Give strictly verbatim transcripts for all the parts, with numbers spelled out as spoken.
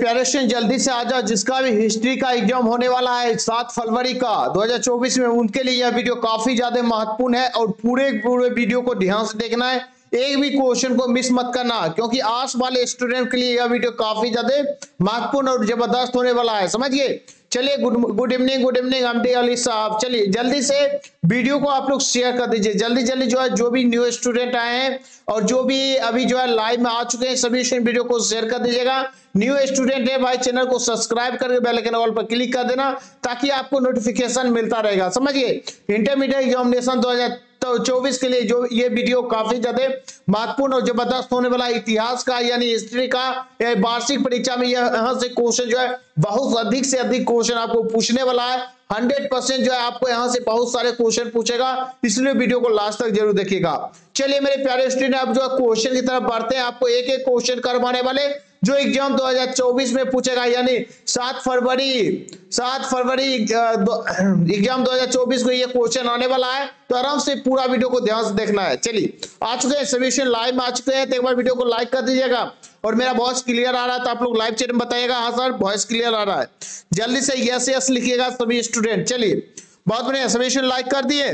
प्यारे स्टूडेंट जल्दी से आ जाओ, जिसका भी हिस्ट्री का एग्जाम होने वाला है सात फरवरी का दो हज़ार चौबीस में, उनके लिए यह वीडियो काफी ज्यादा महत्वपूर्ण है और पूरे पूरे वीडियो को ध्यान से देखना है, एक भी क्वेश्चन को मिस मत करना, क्योंकि आर्ट्स वाले स्टूडेंट के लिए यह वीडियो काफी ज्यादा महत्वपूर्ण और जबरदस्त होने वाला है, समझिए। चलिए good good evening good evening अमडी अली साहब। चलिए जल्दी से वीडियो को आप लोग शेयर कर दीजिए, जल्दी जल्दी जो है जो भी न्यू स्टूडेंट आए हैं और जो भी अभी जो है लाइव में आ चुके हैं सभी वीडियो को शेयर कर दीजिएगा। न्यू स्टूडेंट है भाई, चैनल को सब्सक्राइब करके बेल आइकन ऑल पर क्लिक कर देना ताकि आपको नोटिफिकेशन मिलता रहेगा, समझिए। इंटरमीडिएट एग्जामिनेशन दो हजार तो चौबीस के लिए जो ये वीडियो काफी ज्यादा महत्वपूर्ण और जबरदस्त होने वाला, इतिहास का यानी हिस्ट्री का वार्षिक परीक्षा में यहाँ से क्वेश्चन जो है बहुत अधिक से अधिक क्वेश्चन आपको पूछने वाला है। हंड्रेड परसेंट जो है आपको यहाँ से बहुत सारे क्वेश्चन पूछेगा, इसलिए वीडियो को लास्ट तक जरूर देखिएगा। चलिए मेरे प्यारे स्टूडेंट आप जो क्वेश्चन की तरफ बढ़ते हैं, आपको एक एक क्वेश्चन करवाने वाले जो एग्जाम दो हज़ार चौबीस में पूछेगा, यानी सात फरवरी सात फरवरी एग्जाम दो हज़ार चौबीस को ये क्वेश्चन आने वाला है, तो आराम से पूरा वीडियो को ध्यान से देखना है। चलिए आ चुके हैं सभी लाइव में आ चुके हैं, तो एक बार वीडियो को लाइक कर दीजिएगा और मेरा वॉइस क्लियर आ रहा है तो आप लोग लाइव चैट में बताइएगा, हाँ सर वॉइस क्लियर आ रहा है, जल्दी से यस यस लिखिएगा सभी स्टूडेंट। चलिए बहुत बढ़िया, सभी लाइक कर दिए,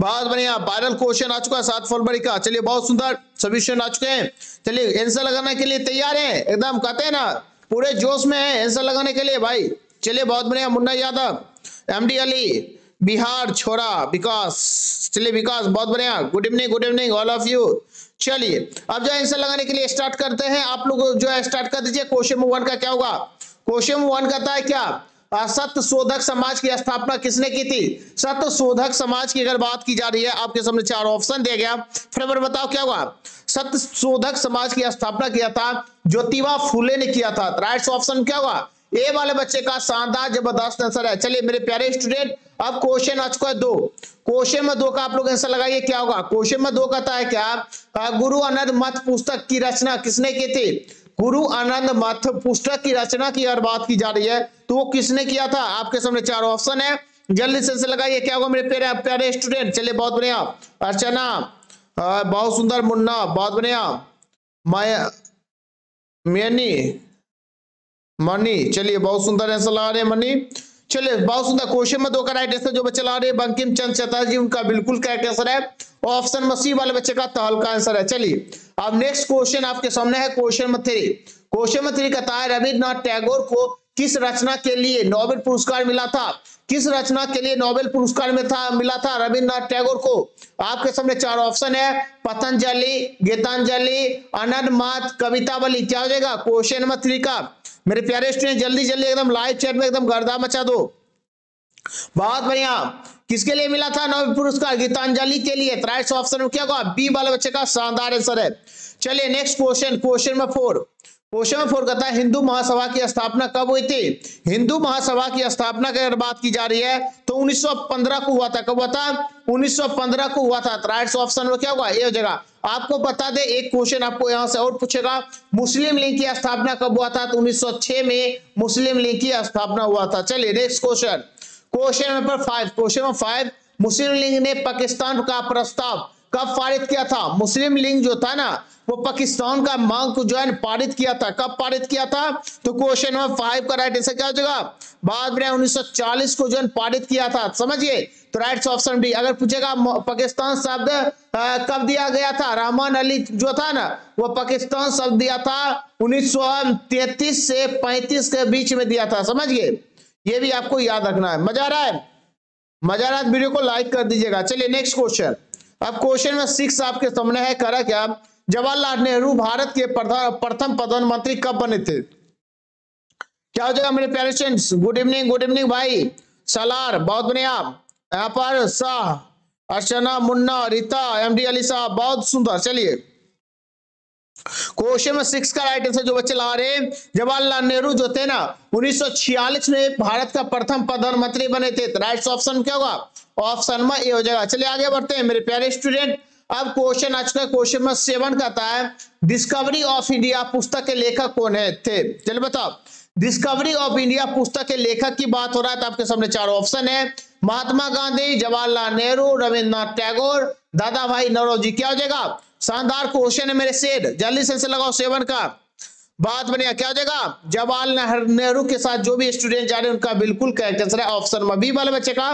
बहुत बढ़िया। वायरल क्वेश्चन आ चुका है सात फरवरी का, चलिए बहुत सुंदर सभी आ चुके हैं। चलिए आंसर लगाने के लिए तैयार हैं एकदम, कहते हैं ना पूरे जोश में है आंसर लगाने के लिए भाई। चलिए बहुत बढ़िया, मुन्ना यादव, एमडी अली, बिहार छोरा, विकास, चलिए विकास बहुत बढ़िया, good evening good evening all of you. चलिए अब जो आंसर लगाने के लिए स्टार्ट करते हैं, आप लोग जो है स्टार्ट कर दीजिए। क्वेश्चन वन का क्या होगा, क्वेश्चन वन कहता है क्या, सत्य शोधक समाज की स्थापना किसने की थी। सत्य शोधक समाज की अगर बात की जा रही है, आपके सामने चार ऑप्शन दिया गया, फटाफट बताओ क्या हुआ। सत्य शोधक समाज की स्थापना किया था ज्योतिबा फुले ने किया था, राइट ऑप्शन क्या हुआ, ए वाले बच्चे का शानदार जबरदस्त आंसर है। चलिए मेरे प्यारे स्टूडेंट अब क्वेश्चन आ चुका है दो, क्वेश्चन में दो का आप लोग आंसर लगाइए क्या होगा। क्वेश्चन में दो कहता है क्या, गुरु आनंद मठ पुस्तक की रचना किसने की थी। गुरु आनंद मठ पुस्तक की रचना की अगर बात की जा रही है तो वो किसने किया था, आपके सामने चार ऑप्शन है, जल्दी से लगाइए क्या होगा मेरे प्यारे प्यारे स्टूडेंट। चलिए बहुत बढ़िया, अर्चना बहुत सुंदर, मुन्ना बहुत बढ़िया, माया मेनी मनी, चलिए बहुत सुंदर आंसर लगा रहे मनी। चलिए बहुत सुंदर, क्वेश्चन में दो का राइट आंसर जो बच्चे ला रहे हैं बंकिम चंद्र चटर्जी, उनका बिल्कुल करेक्ट आंसर है, ऑप्शन में सी वाले बच्चे का तहलका आंसर है। चलिए अब नेक्स्ट क्वेश्चन आपके सामने है क्वेश्चन में थ्री। क्वेश्चन में थ्री कहता है रविन्द्रनाथ टैगोर को किस रचना के लिए नोबेल पुरस्कार मिला था। किस रचना के लिए नोबेल पुरस्कार में था मिला था रविन्द्रनाथ टैगोर को, आपके सामने चार ऑप्शन है, पतंजलि, गीतांजलि, आनंद मठ, कवितावली। क्या हो जाएगा क्वेश्चन में थ्री का मेरे प्यारे स्टूडेंट, जल्दी जल्दी एकदम लाइव चैट में एकदम गर्दा मचा दो। बहुत बढ़िया, किसके लिए मिला था नोबेल पुरस्कार, गीतांजलि के लिए, राइट ऑप्शन में क्या होगा, बी वाले बच्चे का शानदार आंसर है। चलिए नेक्स्ट क्वेश्चन, क्वेश्चन में फोर। क्वेश्चन में फोर कहता है हिंदू महासभा की स्थापना कब हुई थी। हिंदू महासभा की स्थापना की अगर बात की जा रही है तो उन्नीस सौ पंद्रह को हुआ था। कब हुआ था, उन्नीस सौ पंद्रह को हुआ था, राइट ऑप्शन में क्या हुआ ये जगह। आपको बता दे एक क्वेश्चन आपको यहां से और पूछेगा, मुस्लिम लीग की स्थापना कब हुआ था, तो उन्नीस सौ छह में मुस्लिम लीग की स्थापना हुआ था। चलिए next question, question number five. Question number five, Muslim League ने पाकिस्तान का प्रस्ताव कब पारित किया था। मुस्लिम लीग जो था ना वो पाकिस्तान का मांग को जो है पारित किया था, कब पारित किया था, तो क्वेश्चन नंबर फाइव का राइट आंसर क्या हो जाएगा, बाद में उन्नीस सौ चालीस को जो है पारित किया था, समझिए, तो राइट ऑप्शन डी। अगर पूछेगा पाकिस्तान शब्द कब दिया गया था, रहमान अली जो था ना वो पाकिस्तान शब्द दिया था उन्नीस सौ तैंतीस से पैंतीस के बीच में दिया था, समझिए, ये भी आपको याद रखना है। मजा आ रहा है, मजा आ रहा है, वीडियो को लाइक कर दीजिएगा। चलिए नेक्स्ट क्वेश्चन, अब क्वेश्चन में सिक्स आपके सामने है, करा क्या, जवाहरलाल नेहरू भारत के प्रथम प्रधानमंत्री कब बने थे। क्या हो जाएगा मेरे प्यारे students, good evening good evening भाई सलार बहुत बढ़िया, यहाँ पर शाह, अर्चना, मुन्ना, रीता, एमडी अली साहब बहुत सुंदर। चलिए क्वेश्चन में सिक्स का राइट आंसर जो बच्चे ला रहे हैं, जवाहरलाल नेहरू जो थे ना उन्नीस सौ छियालीस में भारत का प्रथम प्रधानमंत्री बने थे, राइट ऑप्शन क्या होगा, ऑप्शन में ए हो जाएगा। चलिए आगे बढ़ते हैं मेरे प्यारे स्टूडेंट, अब क्वेश्चन आ चुका है क्वेश्चन नंबर सेवन कहता है डिस्कवरी ऑफ इंडिया पुस्तक के लेखक कौन है थे। चलिए बताओ, डिस्कवरी ऑफ इंडिया पुस्तक के लेखक की बात हो रहा है तो आपके सामने चार ऑप्शन है, महात्मा गांधी, जवाहरलाल नेहरू, रविन्द्रनाथ टैगोर, दादा भाई नौरोजी। क्या हो जाएगा, शानदार क्वेश्चन है मेरे सेठ, जल्दी से लगाओ सेवन का। बात बनेगा क्या हो जाएगा, जवाहरलाल नेहरू के साथ जो भी स्टूडेंट जा रहे हैं उनका बिल्कुल करेक्ट आंसर है ऑप्शन बी वाले बच्चे का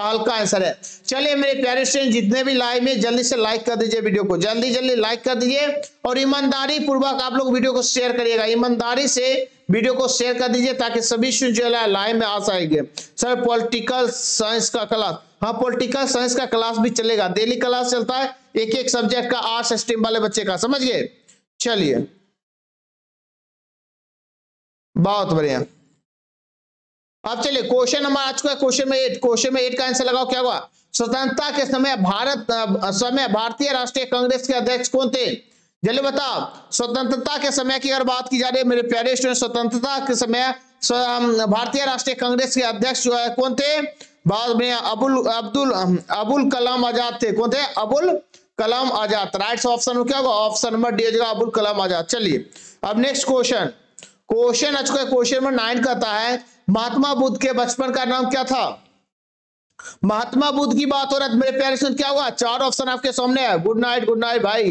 हल्का आंसर है। चलिए मेरे प्यारे स्टूडेंट जितने भी लाइव में जल्दी से लाइक कर दीजिए, वीडियो को जल्दी जल्दी लाइक कर दीजिए और ईमानदारी पूर्वक आप लोग वीडियो को शेयर करिएगा, ईमानदारी से वीडियो को शेयर कर दीजिए ताकि सभी स्टूडेंट जो है लाइव में आ सकेंगे। सर पॉलिटिकल साइंस का क्लास, हाँ पॉलिटिकल साइंस का क्लास भी चलेगा, डेली क्लास चलता है एक एक सब्जेक्ट का आर्ट्स स्ट्रीम वाले बच्चे का, समझिए। चलिए बहुत बढ़िया, अब चलिए क्वेश्चन नंबर आ चुका है क्वेश्चन में एट, क्वेश्चन में एट का आंसर लगाओ क्या हुआ, स्वतंत्रता के समय भारत समय भारतीय राष्ट्रीय कांग्रेस के अध्यक्ष कौन थे, जल्दी बताओ। स्वतंत्रता के समय की अगर बात की जा रही है मेरे प्यारे स्टूडेंट, स्वतंत्रता के समय भारतीय राष्ट्रीय कांग्रेस के अध्यक्ष जो है कौन थे, बहुत बढ़िया अबुल अब्दुल अबुल कलाम आजाद थे, कौन थे अबुल कलाम आजाद, राइट ऑप्शन क्या होगा ऑप्शन नंबर डी होगा अबुल कलाम आजाद। चलिए अब नेक्स्ट क्वेश्चन, क्वेश्चन आ चुका है क्वेश्चन नंबर नाइन कहता है महात्मा बुद्ध के बचपन का नाम क्या था, महात्मा बुद्ध की बात हो रहा है मेरे प्यारे स्टूडेंट, क्या हुआ चार ऑप्शन आपके सामने है। गुड नाइट गुड नाइट भाई,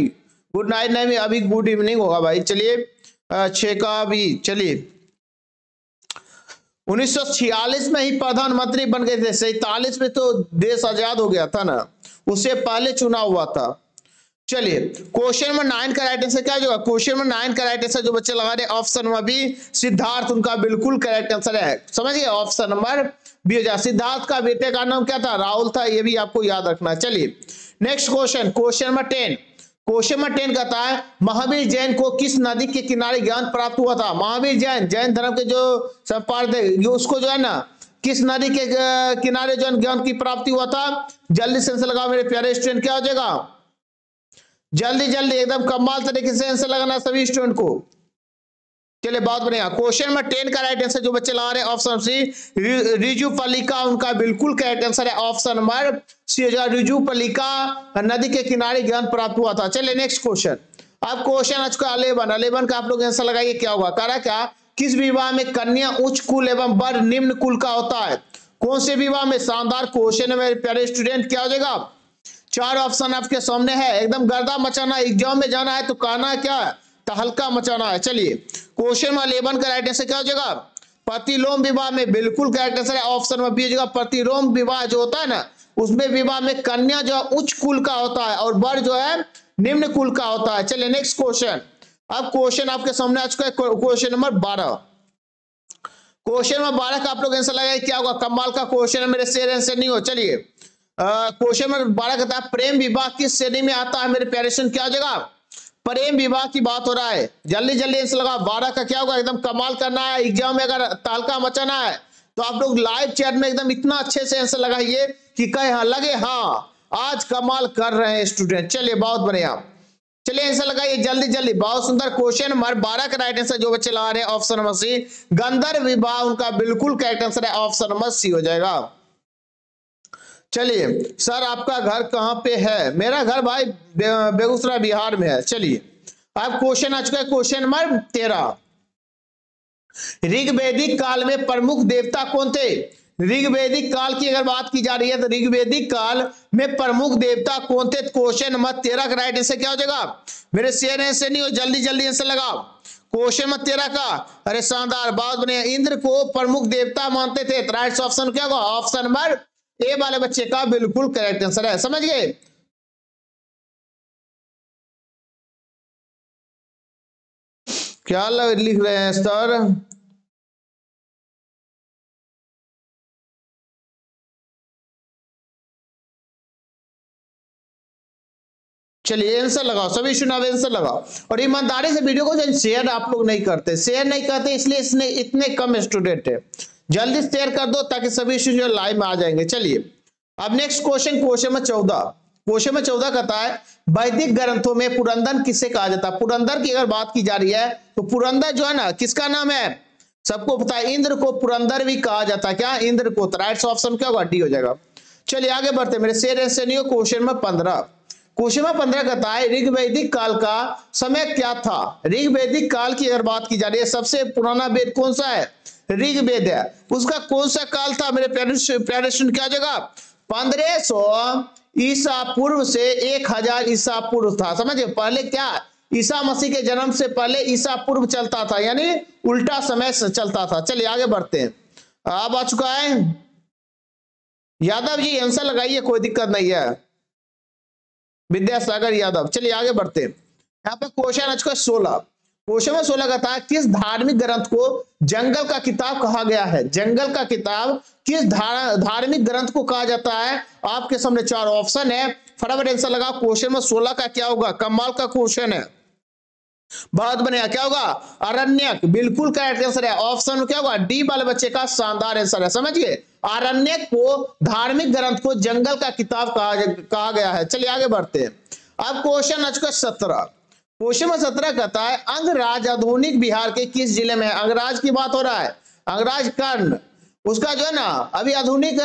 गुड नाइट नहीं अभी गुड इवनिंग होगा भाई। चलिए छह का भी, चलिए उन्नीस सौ छियालीस में ही प्रधानमंत्री बन गए थे, सैतालीस में तो देश आजाद हो गया था ना, उससे पहले चुनाव हुआ था। चलिए क्वेश्चन नंबर नाइन का राइट आंसर क्या होगा, क्वेश्चन नंबर नाइन का राइट आंसर जो बच्चे लगा रहे ऑप्शन नंबर बी सिद्धार्थ, उनका बिल्कुल करेक्ट आंसर है, समझिए ऑप्शन नंबर बी हो जाए। सिद्धार्थ का बेटे का नाम क्या था, राहुल था, ये भी आपको याद रखना है। चलिए next question, question number ten, question number ten कहता है महावीर जैन को किस नदी के किनारे ज्ञान प्राप्त हुआ था, महावीर जैन जैन धर्म के जो संपादक उसको जो है ना किस नदी के किनारे जो ज्ञान की प्राप्ति हुआ था, जल्दी से आंसर लगाओ मेरे प्यारे स्टूडेंट क्या हो जाएगा, जल्दी जल्दी एकदम कमाल तरीके से आंसर लगाना सभी स्टूडेंट को। चलिए बहुत बढ़िया, क्वेश्चन नंबर टेन का राइट आंसर जो बच्चे लगा रहे हैं ऑप्शन सी रिजू पलिका, उनका बिल्कुल करेक्ट आंसर है option number C Rijupalika नदी के किनारे ज्ञान प्राप्त हुआ था। चलिए नेक्स्ट क्वेश्चन, अब क्वेश्चन आज का अलेवन, अलेवन का आप लोग आंसर लगाइए क्या होगा, कह रहा क्या किस विवाह में कन्या उच्च कुल एवं वर निम्न कुल का होता है, कौन से विवाह में, शानदार क्वेश्चन है मेरे प्यारे स्टूडेंट क्या हो जाएगा, चार ऑप्शन आपके सामने है, एकदम गर्दा मचाना, एग्जाम में जाना है तो कहना क्या है तहलका मचाना है। चलिए क्वेश्चन नंबर इलेवन का राइट आंसर क्या हो जाएगा, प्रतिलोम विवाह में, बिल्कुल करेक्ट आंसर है ऑप्शन नंबर बी हो जाएगा। प्रतिलोम विवाह जो होता है ना उसमें विवाह में कन्या जो है उच्च कुल का होता है और वर जो है निम्न कुल का होता है। चलिए नेक्स्ट क्वेश्चन, अब क्वेश्चन आपके सामने आ चुका है क्वेश्चन नंबर बारह, क्वेश्चन नंबर बारह का आप लोग आंसर लगाए क्या होगा, कमाल का क्वेश्चन है मेरे शेर आंसर नहीं हो। चलिए क्वेश्चन नंबर बारह कहता है प्रेम विवाह किस श्रेणी में आता है, मेरे प्यारे स्टूडेंट क्या हो जाएगा, प्रेम विवाह की बात हो रहा है, जल्दी जल्दी आंसर लगाओ। बारह का क्या होगा, एकदम कमाल करना है, एग्जाम में अगर तहलका मचाना है तो आप लोग लाइव चैट में एकदम इतना अच्छे से आंसर लगाइए कि कहे हाँ लगे हाँ आज कमाल कर रहे हैं स्टूडेंट। चलिए बहुत बढ़िया, चलिए आंसर लगाइए जल्दी जल्दी, बहुत सुंदर। क्वेश्चन नंबर बारह का राइट आंसर जो बच्चे लगा रहे हैं ऑप्शन नंबर सी गंधर्व विवाह, उनका बिल्कुल करेक्ट आंसर है ऑप्शन नंबर सी हो जाएगा। चलिए सर आपका घर कहाँ पे है, मेरा घर भाई बेगूसराय बिहार में है। चलिए अब क्वेश्चन आ चुका है क्वेश्चन नंबर तेरह, ऋग्वैदिक काल में प्रमुख देवता कौन थे, ऋग्वैदिक काल की अगर बात की जा रही है तो ऋग्वैदिक काल में प्रमुख देवता कौन थे, क्वेश्चन नंबर तेरह का राइट आंसर क्या हो जाएगा, मेरे शेर आंसर नहीं हो जल्दी जल्दी आंसर लगाओ। क्वेश्चन नंबर तेरह का, अरे शानदार बात बने, इंद्र को प्रमुख देवता मानते थे, राइट ऑप्शन क्या होगा ऑप्शन नंबर ए वाले बच्चे का बिल्कुल करेक्ट आंसर है, समझ गए। क्या लिख रहे हैं सर, चलिए आंसर लगाओ सभी चुनाव आंसर लगाओ और ईमानदारी से वीडियो को शेयर आप लोग नहीं करते, शेयर नहीं करते इसलिए इसने इतने कम स्टूडेंट है, जल्दी शेयर कर दो ताकि सभी स्टूडेंट लाइव में आ जाएंगे। चलिए अब नेक्स्ट क्वेश्चन, क्वेश्चन नंबर चौदह, क्वेश्चन नंबर चौदह कहता है वैदिक ग्रंथों में पुरंदर किसे कहा जाता है, पुरंदर की अगर बात की जा रही है तो पुरंदर जो है ना किसका नाम है, सबको पता है इंद्र को पुरंदर भी कहा जाता है, क्या इंद्र को, राइट ऑप्शन क्या होगा डी हो जाएगा। चलिए आगे बढ़ते मेरे शेर ऐसे नहीं हो, क्वेश्चन नंबर पंद्रह, क्वेश्चन नंबर पंद्रह कहता है ऋग्वैदिक काल का समय क्या था, ऋग्वैदिक काल की अगर बात की जा रही है सबसे पुराना वेद कौन सा है, ऋग्वेद है, उसका कौन सा काल था मेरे प्यारे स्टूडेंट क्या जगह, पंद्रह सौ ईसा पूर्व से एक हजार ईसा पूर्व था, समझे। पहले क्या ईसा मसीह के जन्म से पहले ईसा पूर्व चलता था, यानी उल्टा समय चलता था। चलिए आगे बढ़ते हैं। अब आ चुका है यादव जी, आंसर लगाइए, कोई दिक्कत नहीं है। विद्यासागर यादव, चलिए आगे बढ़ते हैं। यहाँ पर क्वेश्चन आ चुका है सोलह। क्वेश्चन में सोलह कहता है किस धार्मिक ग्रंथ को जंगल का किताब कहा गया है? जंगल का किताब किस धार, धार्मिक ग्रंथ को कहा जाता है? आपके सामने चार ऑप्शन है, फटाफट आंसर लगाओ। क्वेश्चन में सोलह का क्या होगा? कमाल का क्वेश्चन है, बहुत बढ़िया। क्या होगा? अरण्यक, बिल्कुल करेक्ट आंसर है। ऑप्शन क्या होगा? डी वाले बच्चे का शानदार आंसर है। समझिए, अरण्यक को, धार्मिक ग्रंथ को जंगल का किताब कहा गया है। चलिए आगे बढ़ते हैं। अब क्वेश्चन आ चुका सत्रह। क्वेश्चन में सत्रह कहता है अंगराज आधुनिक बिहार के किस जिले में है? अंगराज की बात हो रहा है, अंगराज कर्ण, उसका जो है ना अभी आधुनिक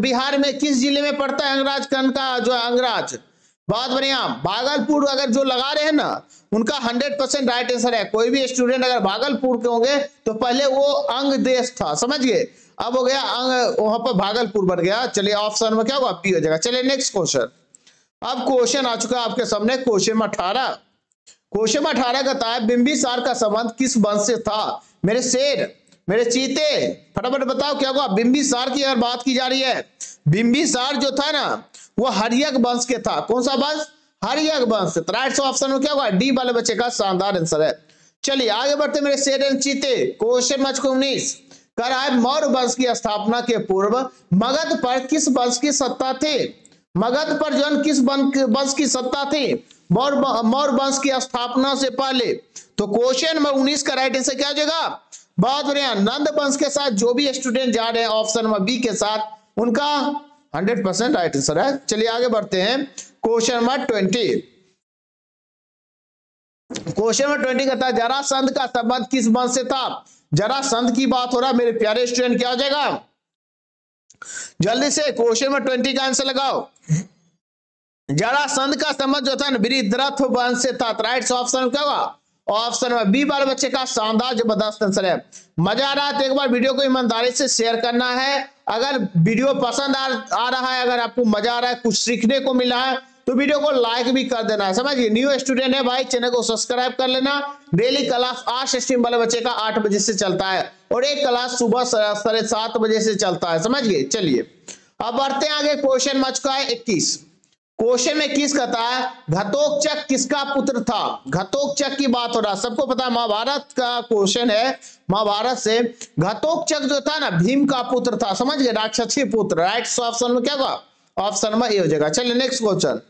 बिहार में किस जिले में पड़ता है? अंगराज कर्ण का जो अंगराज, बहुत बढ़िया। भागलपुर अगर जो लगा रहे हैं ना, उनका हंड्रेड परसेंट राइट आंसर है। कोई भी स्टूडेंट अगर भागलपुर के होंगे तो पहले वो अंग देश था, समझिए, अब हो गया अंग, वहां पर भागलपुर बन गया। चलिए ऑप्शन में क्या होगा? पी हो जाएगा। चलिए नेक्स्ट क्वेश्चन। अब क्वेश्चन आ चुका है आपके सामने क्वेश्चन अठारह। क्वेश्चन अठारह कहता है बिंबिसार का संबंध किस वंश से था? मेरे शेर, मेरे चीते, फटाफट बताओ क्या होगा? बिंबिसार की अगर बात की जा रही है, बिंबिसार जो था ना वो हरियक वंश के था। कौन सा वंश? हरियक वंश। राइट ऑप्शन में क्या होगा? डी वाले बच्चे का शानदार आंसर है। चलिए आगे बढ़ते मेरे शेर एंड चीते। क्वेश्चन नंबर उन्नीस कह रहा है मौर्य वंश की स्थापना के पूर्व मगध पर किस वंश की सत्ता थी? मगध पर जो किस वंश की सत्ता थी मौर्य वंश की स्थापना से पहले? तो क्वेश्चन नंबर उन्नीस का राइट आंसर क्या हो जाएगा? बहुत बढ़िया, नंद वंश के साथ जो भी स्टूडेंट जा रहे हैं ऑप्शन नंबर बी के साथ, उनका हंड्रेड परसेंट राइट आंसर है। चलिए आगे बढ़ते हैं। Question number twenty question number twenty कहता है जरासंध का संबंध किस वंश से था? जरासंध की बात हो रहा है मेरे प्यारे स्टूडेंट, क्या हो जाएगा? जल्दी से क्वेश्चन नंबर ट्वेंटी का आंसर लगाओ। जरासंध का संबंध जो था ना वृद्धरथ वंश से था। राइट ऑप्शन क्या होगा? ऑप्शन में बी बार बच्चे का शानदार जबरदस्त आंसर है। मजा आ रहा है तो एक बार वीडियो को ईमानदारी से शेयर करना है। अगर वीडियो पसंद आ, आ रहा है, अगर आपको मजा आ रहा है, कुछ सीखने को मिला है, तो वीडियो को लाइक भी कर देना है। समझिए, न्यू स्टूडेंट है भाई, चैनल को सब्सक्राइब कर लेना। डेली क्लास आठ स्ट्रीम वाले बच्चे का आठ बजे से चलता है और एक क्लास सुबह साढ़े सात बजे से चलता है, समझिए। चलिए अब बढ़ते हैं आगे। क्वेश्चन में चुका है इक्कीस। क्वेश्चन में किस कहता है घटोत्कच किसका पुत्र था? घटोत्कच की बात हो रहा है, सबको पता है महाभारत का क्वेश्चन है। महाभारत से घटोत्कच जो था ना भीम का पुत्र था, समझ गए, राक्षसी पुत्र। राइट ऑप्शन में क्या होगा? ऑप्शन में ए हो जाएगा। चलिए नेक्स्ट क्वेश्चन।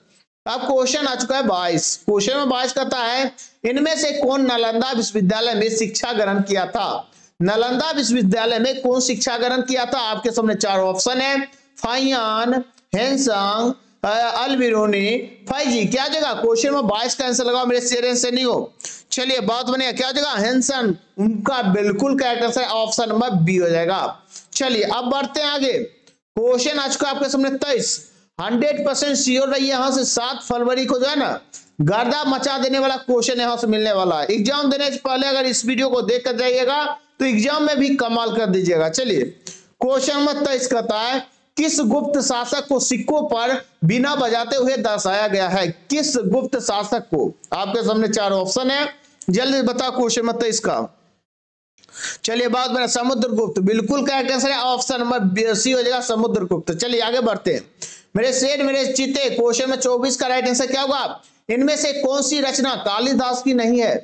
अब क्वेश्चन आ चुका है बाईस। क्वेश्चन में बाईस कहता है इनमें से कौन नालंदा विश्वविद्यालय में शिक्षा ग्रहण किया था? नालंदा विश्वविद्यालय में कौन शिक्षा ग्रहण किया था? आपके सामने चार ऑप्शन है, फाइयान, हेनसांग, अलबिरूनी, फाइजी। क्या जगह? क्वेश्चन में बाईस का आंसर लगाओ मेरे शेर से नहीं हो। चलिए बहुत बढ़िया, क्या जगह? हेनसन, उनका बिल्कुल correct answer option number B हो जाएगा। चलिए अब बढ़ते हैं आगे। क्वेश्चन आ चुका है आपके सामने तेईस। हंड्रेड परसेंट श्योर रहिए, यहाँ से सात फरवरी को जो है ना गर्दा मचा देने वाला क्वेश्चन यहाँ से मिलने वाला है। एग्जाम देने से पहले अगर इस वीडियो को देख कर जाइएगा तो एग्जाम में भी कमाल कर दीजिएगा। चलिए क्वेश्चन नंबर तेईस कहता है किस गुप्त शासक को सिक्कों पर बिना बजाते हुए दर्शाया गया है? किस गुप्त शासक को? आपके सामने चार ऑप्शन है, जल्दी बताओ क्वेश्चन नंबर तेईस का। चलिए बात बना समुद्रगुप्त, बिल्कुल करेक्ट आंसर है, ऑप्शन नंबर सी हो जाएगा, समुद्रगुप्त। चलिए आगे बढ़ते हैं मेरे शेर मेरे चीते। क्वेश्चन में चौबीस का राइट आंसर क्या होगा? इनमें से कौन सी रचना कालिदास की नहीं है?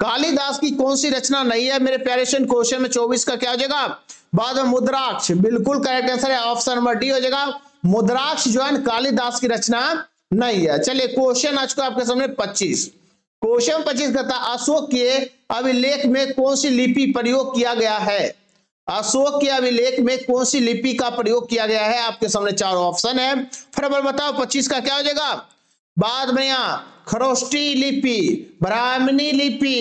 कालिदास की कौन सी रचना नहीं है मेरे प्यारे स्टूडेंट? क्वेश्चन में चौबीस का क्या हो जाएगा? बाद में मुद्राक्ष, बिल्कुल करेक्ट आंसर है, ऑप्शन नंबर डी हो जाएगा। मुद्राक्ष जो है कालिदास की रचना नहीं है। चलिए क्वेश्चन आ चुका आपके सामने पच्चीस। क्वेश्चन पच्चीस कहता है अशोक के अभिलेख में कौन सी लिपि प्रयोग किया गया है? अशोक के अभिलेख में कौन सी लिपि का प्रयोग किया गया है? आपके सामने चार ऑप्शन है, फटाफट बताओ पच्चीस का क्या हो जाएगा? बाद में यहाँ खरोष्टी लिपि, ब्राह्मणी लिपि,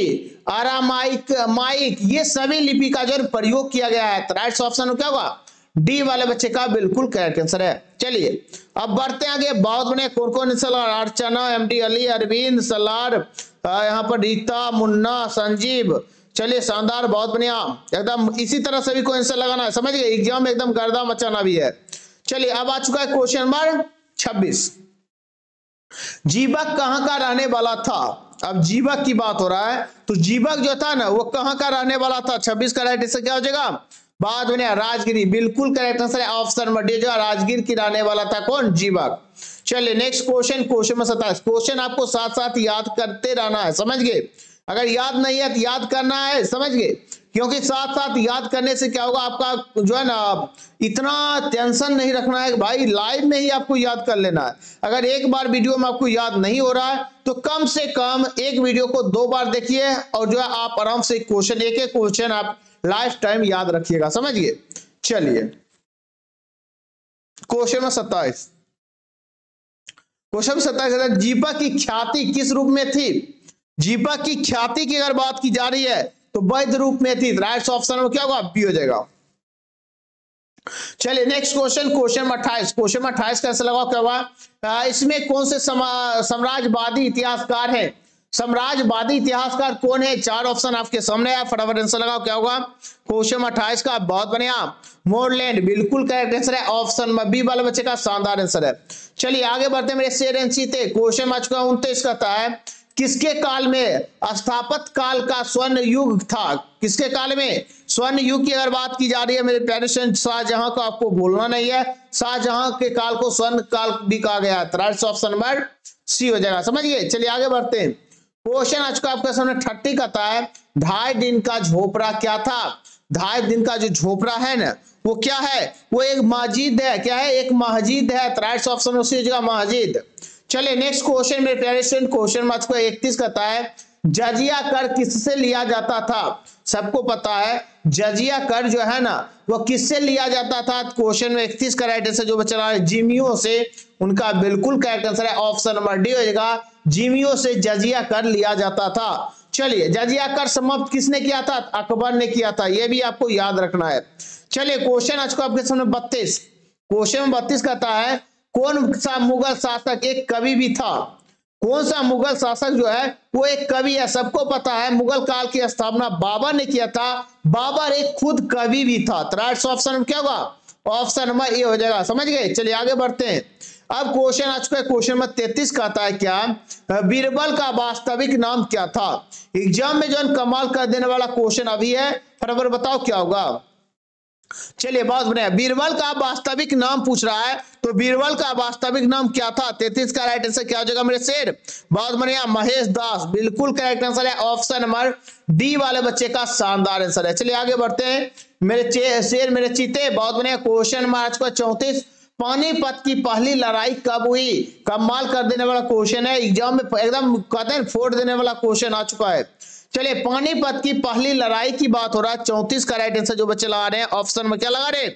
अरामाइक माइक, ये सभी लिपि का जो प्रयोग किया गया है। राइट ऑप्शन हो क्या होगा? डी वाले बच्चे का बिल्कुल करेक्ट आंसर है। चलिए अब बढ़ते हैं आगे। बहुत बने कौन कौन अर्चना, एम डी अली, अरविंद सलार, यहाँ पर रीता, मुन्ना, संजीव। चलिए शानदार, बहुत बढ़िया, एकदम इसी तरह से भी कोई आंसर लगाना है, समझ गए, एग्जाम में एकदम गर्दा मचाना भी है। चलिए अब आ चुका है क्वेश्चन नंबर छब्बीस। जीवक कहाँ का रहने वाला था? अब जीवक की बात हो रहा है, तो जीवक जो था ना वो कहाँ का रहने वाला था? छब्बीस का राइट आंसर क्या हो जाएगा? बाद में राजगिरी, बिल्कुल करेक्ट आंसर है ऑप्शन नंबर जो राजगीर की रहने वाला था कौन? जीवक। चलिए नेक्स्ट क्वेश्चन, क्वेश्चन में सताइस। क्वेश्चन आपको साथ साथ याद करते रहना है, समझ गए? अगर याद नहीं है तो याद करना है, समझ गए? क्योंकि साथ साथ याद करने से क्या होगा, आपका जो है ना इतना टेंशन नहीं रखना है भाई, लाइव में ही आपको याद कर लेना है। अगर एक बार वीडियो में आपको याद नहीं हो रहा है तो कम से कम एक वीडियो को दो बार देखिए और जो है आप आराम से क्वेश्चन, एक एक क्वेश्चन आप लाइफ टाइम याद रखिएगा, समझिए। चलिए क्वेश्चन नंबर सत्ताईस। क्वेश्चन सत्ताईस, जीवक की ख्याति किस रूप में थी? जीवक की ख्याति की अगर बात की जा रही है तो वैध रूप में थी। राइट ऑप्शन में क्या होगा? बी हो जाएगा। चलिए नेक्स्ट क्वेश्चन, क्वेश्चन अट्ठाईस। क्वेश्चन अट्ठाईस का आंसर लगाओ क्या हुआ? इसमें कौन से साम्राज्यवादी इतिहासकार हैं? साम्राज्यवादी इतिहासकार कौन है? चार ऑप्शन आपके सामने है, फटाफट आंसर लगाओ क्या होगा क्वेश्चन अट्ठाईस का? बहुत बढ़िया, मोरलैंड बिल्कुल करेक्ट आंसर है, ऑप्शन बी वाले बच्चे का शानदार आंसर है। चलिए आगे बढ़ते मेरे शेर एनसीते। क्वेश्चन आ चुका उनतीस का है, किसके काल में स्थापत्य काल का स्वर्ण युग था? किसके काल में स्वर्ण युग की अगर बात की जा रही है मेरे प्यारे शाहजहां का, आपको बोलना नहीं है, शाहजहां के काल को स्वर्ण काल भी कहा गया था। राइट ऑप्शन नंबर सी हो जाएगा, समझिए। चलिए आगे बढ़ते हैं। क्वेश्चन आज का आपके सामने थर्टी का था, ढाई दिन का झोपड़ा क्या था? ढाई दिन का जो झोपड़ा है ना वो क्या है? वो एक मस्जिद है, क्या है? एक मस्जिद है। राइट ऑप्शन सी हो जाएगा, मस्जिद। चलिए नेक्स्ट क्वेश्चन मेरे प्यारे स्टूडेंट, क्वेश्चन मार्क्स को इकतीस कहता है, जजिया कर किससे लिया जाता था? सबको पता है जजिया कर जो है ना वो किससे लिया जाता था? क्वेश्चन में इकतीस का राइट आंसर जो बचा रहा है जिमियो से, उनका बिल्कुल करेक्ट आंसर है, ऑप्शन नंबर डी हो जाएगा। जिमियो से जजिया कर लिया जाता था। चलिए जजिया कर समाप्त किसने किया था? अकबर ने किया था, यह भी आपको याद रखना है। चलिए क्वेश्चन आज को आपके सामने बत्तीस। क्वेश्चन बत्तीस कहता है, कौन सा मुगल शासक एक कवि भी था? कौन सा मुगल शासक जो है वो एक कवि है? सबको पता है मुगल काल की स्थापना बाबर ने किया था, बाबर एक खुद कवि भी था। राइट ऑप्शन क्या होगा? ऑप्शन नंबर ए हो जाएगा, समझ गए। चलिए आगे बढ़ते हैं। अब क्वेश्चन आ चुका है क्वेश्चन नंबर तैतीस का आता है, क्या बीरबल का वास्तविक नाम क्या था? एग्जाम में जो कमाल कर देने वाला क्वेश्चन अभी है, फटाफट बताओ क्या होगा। चलिए बहुत बढ़िया, बीरबल का वास्तविक नाम पूछ रहा है, तो बीरबल का वास्तविक नाम क्या था? तैतीस का राइट आंसर क्या हो जाएगा मेरे शेर? बहुत बढ़िया, महेश दास बिल्कुल करेक्ट आंसर है, ऑप्शन नंबर डी वाले बच्चे का शानदार आंसर है। चलिए आगे बढ़ते हैं मेरे शेर मेरे चीते। बहुत बढ़िया, क्वेश्चन मार्च को चौंतीस, पानीपत की पहली लड़ाई कब हुई? कमाल कर देने वाला क्वेश्चन है, एग्जाम में एकदम कहते हैं फोड़ देने वाला क्वेश्चन आ चुका है। चलिए पानीपत की पहली लड़ाई की बात हो रहा है, चौंतीस का राइट आंसर जो बच्चे लगा रहे हैं, ऑप्शन में क्या लगा रहे?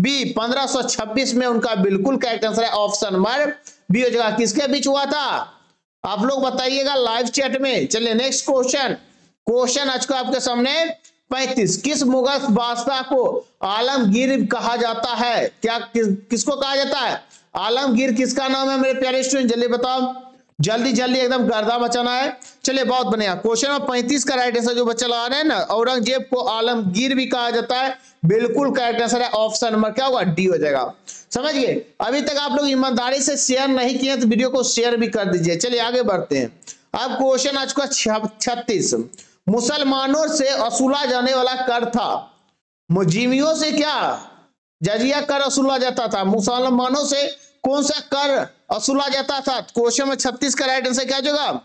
बी। पंद्रह सौ छब्बीस में उनका बिल्कुल करेक्ट आंसर है, ऑप्शन नंबर बी हो जाएगा। किसके बीच हुआ था आप लोग बताइएगा लाइव चैट में। चलिए नेक्स्ट क्वेश्चन, क्वेश्चन आज का आपके सामने पैंतीस। किस मुगल बादशाह को आलमगीर कहा जाता है? क्या किस, किसको कहा जाता है? आलमगीर किसका नाम है मेरे प्यारे स्टूडेंट? जल्दी बताओ, जल्दी जल्दी एकदम गर्दा बचाना है। चलिए बहुत बढ़िया, क्वेश्चन नंबर पैंतीस का राइट आंसर जो बच्चा लगा रहे हैं ना, औरंगजेब को आलमगीर भी कहा जाता है, बिल्कुल करेक्ट आंसर है, ऑप्शन नंबर क्या होगा? डी हो जाएगा, समझिए। अभी तक आप लोग ईमानदारी से शेयर नहीं किए तो वीडियो को शेयर भी कर दीजिए। चलिए आगे बढ़ते हैं। अब क्वेश्चन आज का छत्तीस, मुसलमानों से असूला जाने वाला कर था। मुजीवियों से क्या जजिया कर असूला जाता था, मुसलमानों से कौन सा कर असूला जाता था? क्वेश्चन में छत्तीस का राइट आंसर क्या हो जाएगा?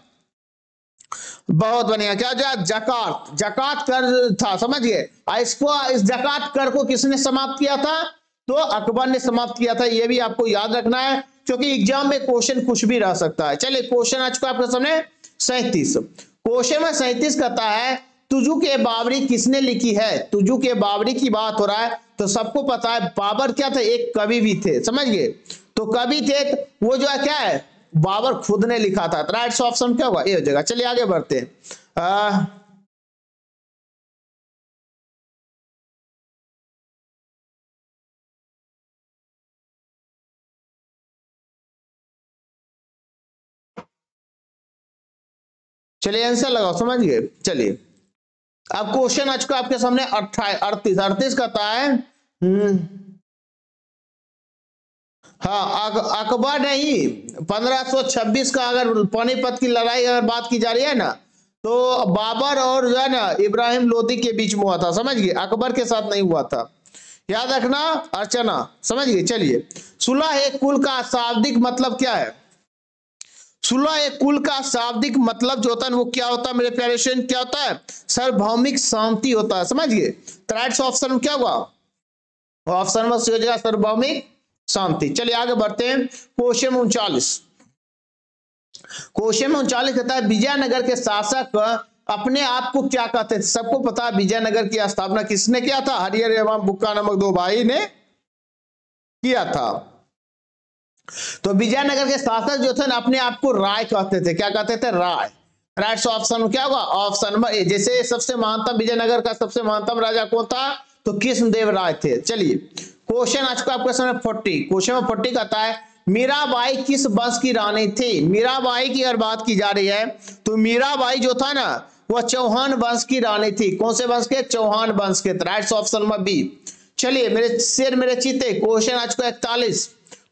बहुत बढ़िया, क्या हो जाएगा? जकात, जकात कर था, समझिए। इसको इस जकात कर को किसने समाप्त किया था? तो अकबर ने समाप्त किया था, यह भी आपको याद रखना है क्योंकि एग्जाम में क्वेश्चन कुछ भी रह सकता है। चलिए क्वेश्चन आ चुका आपके सामने सैंतीस। क्वेश्चन में सैंतीस कहता है, तुजुक ए बाबरी किसने लिखी है? तुजुक ए बाबरी की बात हो रहा है, तो सबको पता है बाबर क्या थे? एक कवि भी थे, समझिए। तो कवि थे, वो जो है क्या है बाबर खुद ने लिखा था। राइट ऑप्शन क्या होगा? ये हो जाएगा। चलिए आगे बढ़ते हैं। चलिए आंसर लगाओ, समझिए। चलिए अब क्वेश्चन आज का आपके सामने अट्ठाईस अड़तीस अड़तीस का था है। हाँ अकबर नहीं, पंद्रह सौ छब्बीस का अगर पानीपत की लड़ाई अगर बात की जा रही है ना, तो बाबर और जो है ना इब्राहिम लोदी के बीच में हुआ था, समझ गए, अकबर के साथ नहीं हुआ था, याद रखना अर्चना, समझ गए। चलिए, सुलह ए कुल का शाब्दिक मतलब क्या है? सुलह ए कुल का शाब्दिक मतलब जो होता है वो क्या होता है मेरे प्यारे स्टूडेंट, क्या होता है? सार्वभौमिक शांति होता है, समझिए। राइट ऑप्शन क्या हुआ? ऑप्शन में हो जाएगा सार्वभौमिक शांति। चलिए आगे बढ़ते हैं, क्वेश्चन उनचालीस। क्वेश्चन उनचालीस कहता है विजयनगर के शासक अपने आप को क्या कहते थे? सबको पता है विजयनगर की स्थापना किसने किया था? हरिहर एवं बुक्का नामक दो भाई ने किया था। तो विजयनगर के शासक जो थे ना अपने आप को राय कहते थे, क्या कहते थे? राय। राइट ऑप्शन क्या होगा? Option number A. जैसे सबसे महानतम विजयनगर का सबसे महानतम राजा कौन था? तो कृष्णदेव राय थे। चलिए क्वेश्चन आज का आपके सामने चालीस, क्वेश्चन में चालीस कहता है मीराबाई किस वंश की रानी थी? मीराबाई की अगर बात की जा रही है तो मीराबाई जो था ना वह चौहान वंश की रानी थी। कौन से वंश के? चौहान वंश के। Right option number B. चलिए मेरे शेर मेरे चीते, क्वेश्चन आज का इकतालीस।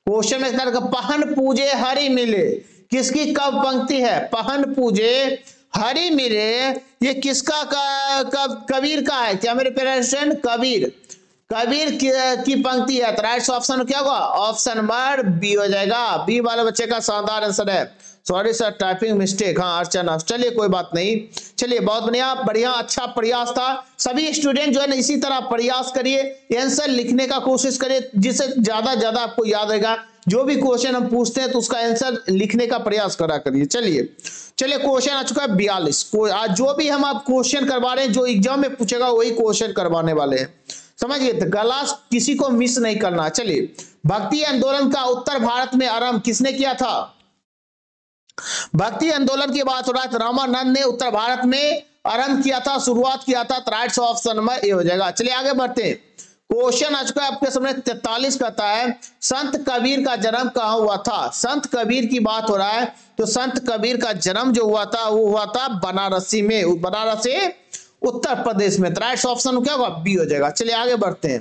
क्वेश्चन में पहन पूजे हरि मिले, किसकी कब पंक्ति है? पहन पूजे हरि मिले, ये किसका का, कब कबीर का है, क्या मेरे प्यारे स्टूडेंट? कबीर, कबीर की, की पंक्ति है। राइट ऑप्शन क्या होगा? ऑप्शन नंबर बी हो जाएगा। बी वाले बच्चे का शानदार आंसर है। सॉरी सर टाइपिंग मिस्टेक, हाँ अर्चना, चलिए कोई बात नहीं। चलिए बहुत बढ़िया बढ़िया, अच्छा प्रयास था। सभी स्टूडेंट जो है ना इसी तरह प्रयास करिए, आंसर लिखने का कोशिश करिए, जिससे ज्यादा ज्यादा आपको याद रहेगा। जो भी क्वेश्चन हम पूछते हैं तो उसका आंसर लिखने का प्रयास करा करिए। चलिए चलिए क्वेश्चन आ चुका है बयालीस। आज जो भी हम आप क्वेश्चन करवा रहे हैं, जो एग्जाम में पूछेगा वही क्वेश्चन करवाने वाले हैं, समझिए। गला किसी को मिस नहीं करना। चलिए, भक्ति आंदोलन का उत्तर भारत में आरंभ किसने किया था? भक्ति आंदोलन की बात हो रहा है, रामानंद ने उत्तर भारत में आरंभ किया था, शुरुआत किया था। राइट ऑप्शन नंबर ए हो जाएगा। चलिए आगे बढ़ते हैं, क्वेश्चन आ चुका है आपके सामने तैतालीस। कहता है संत कबीर का जन्म कहाँ हुआ था? संत कबीर की बात हो रहा है तो संत कबीर का जन्म जो हुआ था वो हुआ था बनारसी में, बनारसी उत्तर प्रदेश में। राइट ऑप्शन क्या होगा? बी हो जाएगा। चलिए आगे बढ़ते हैं,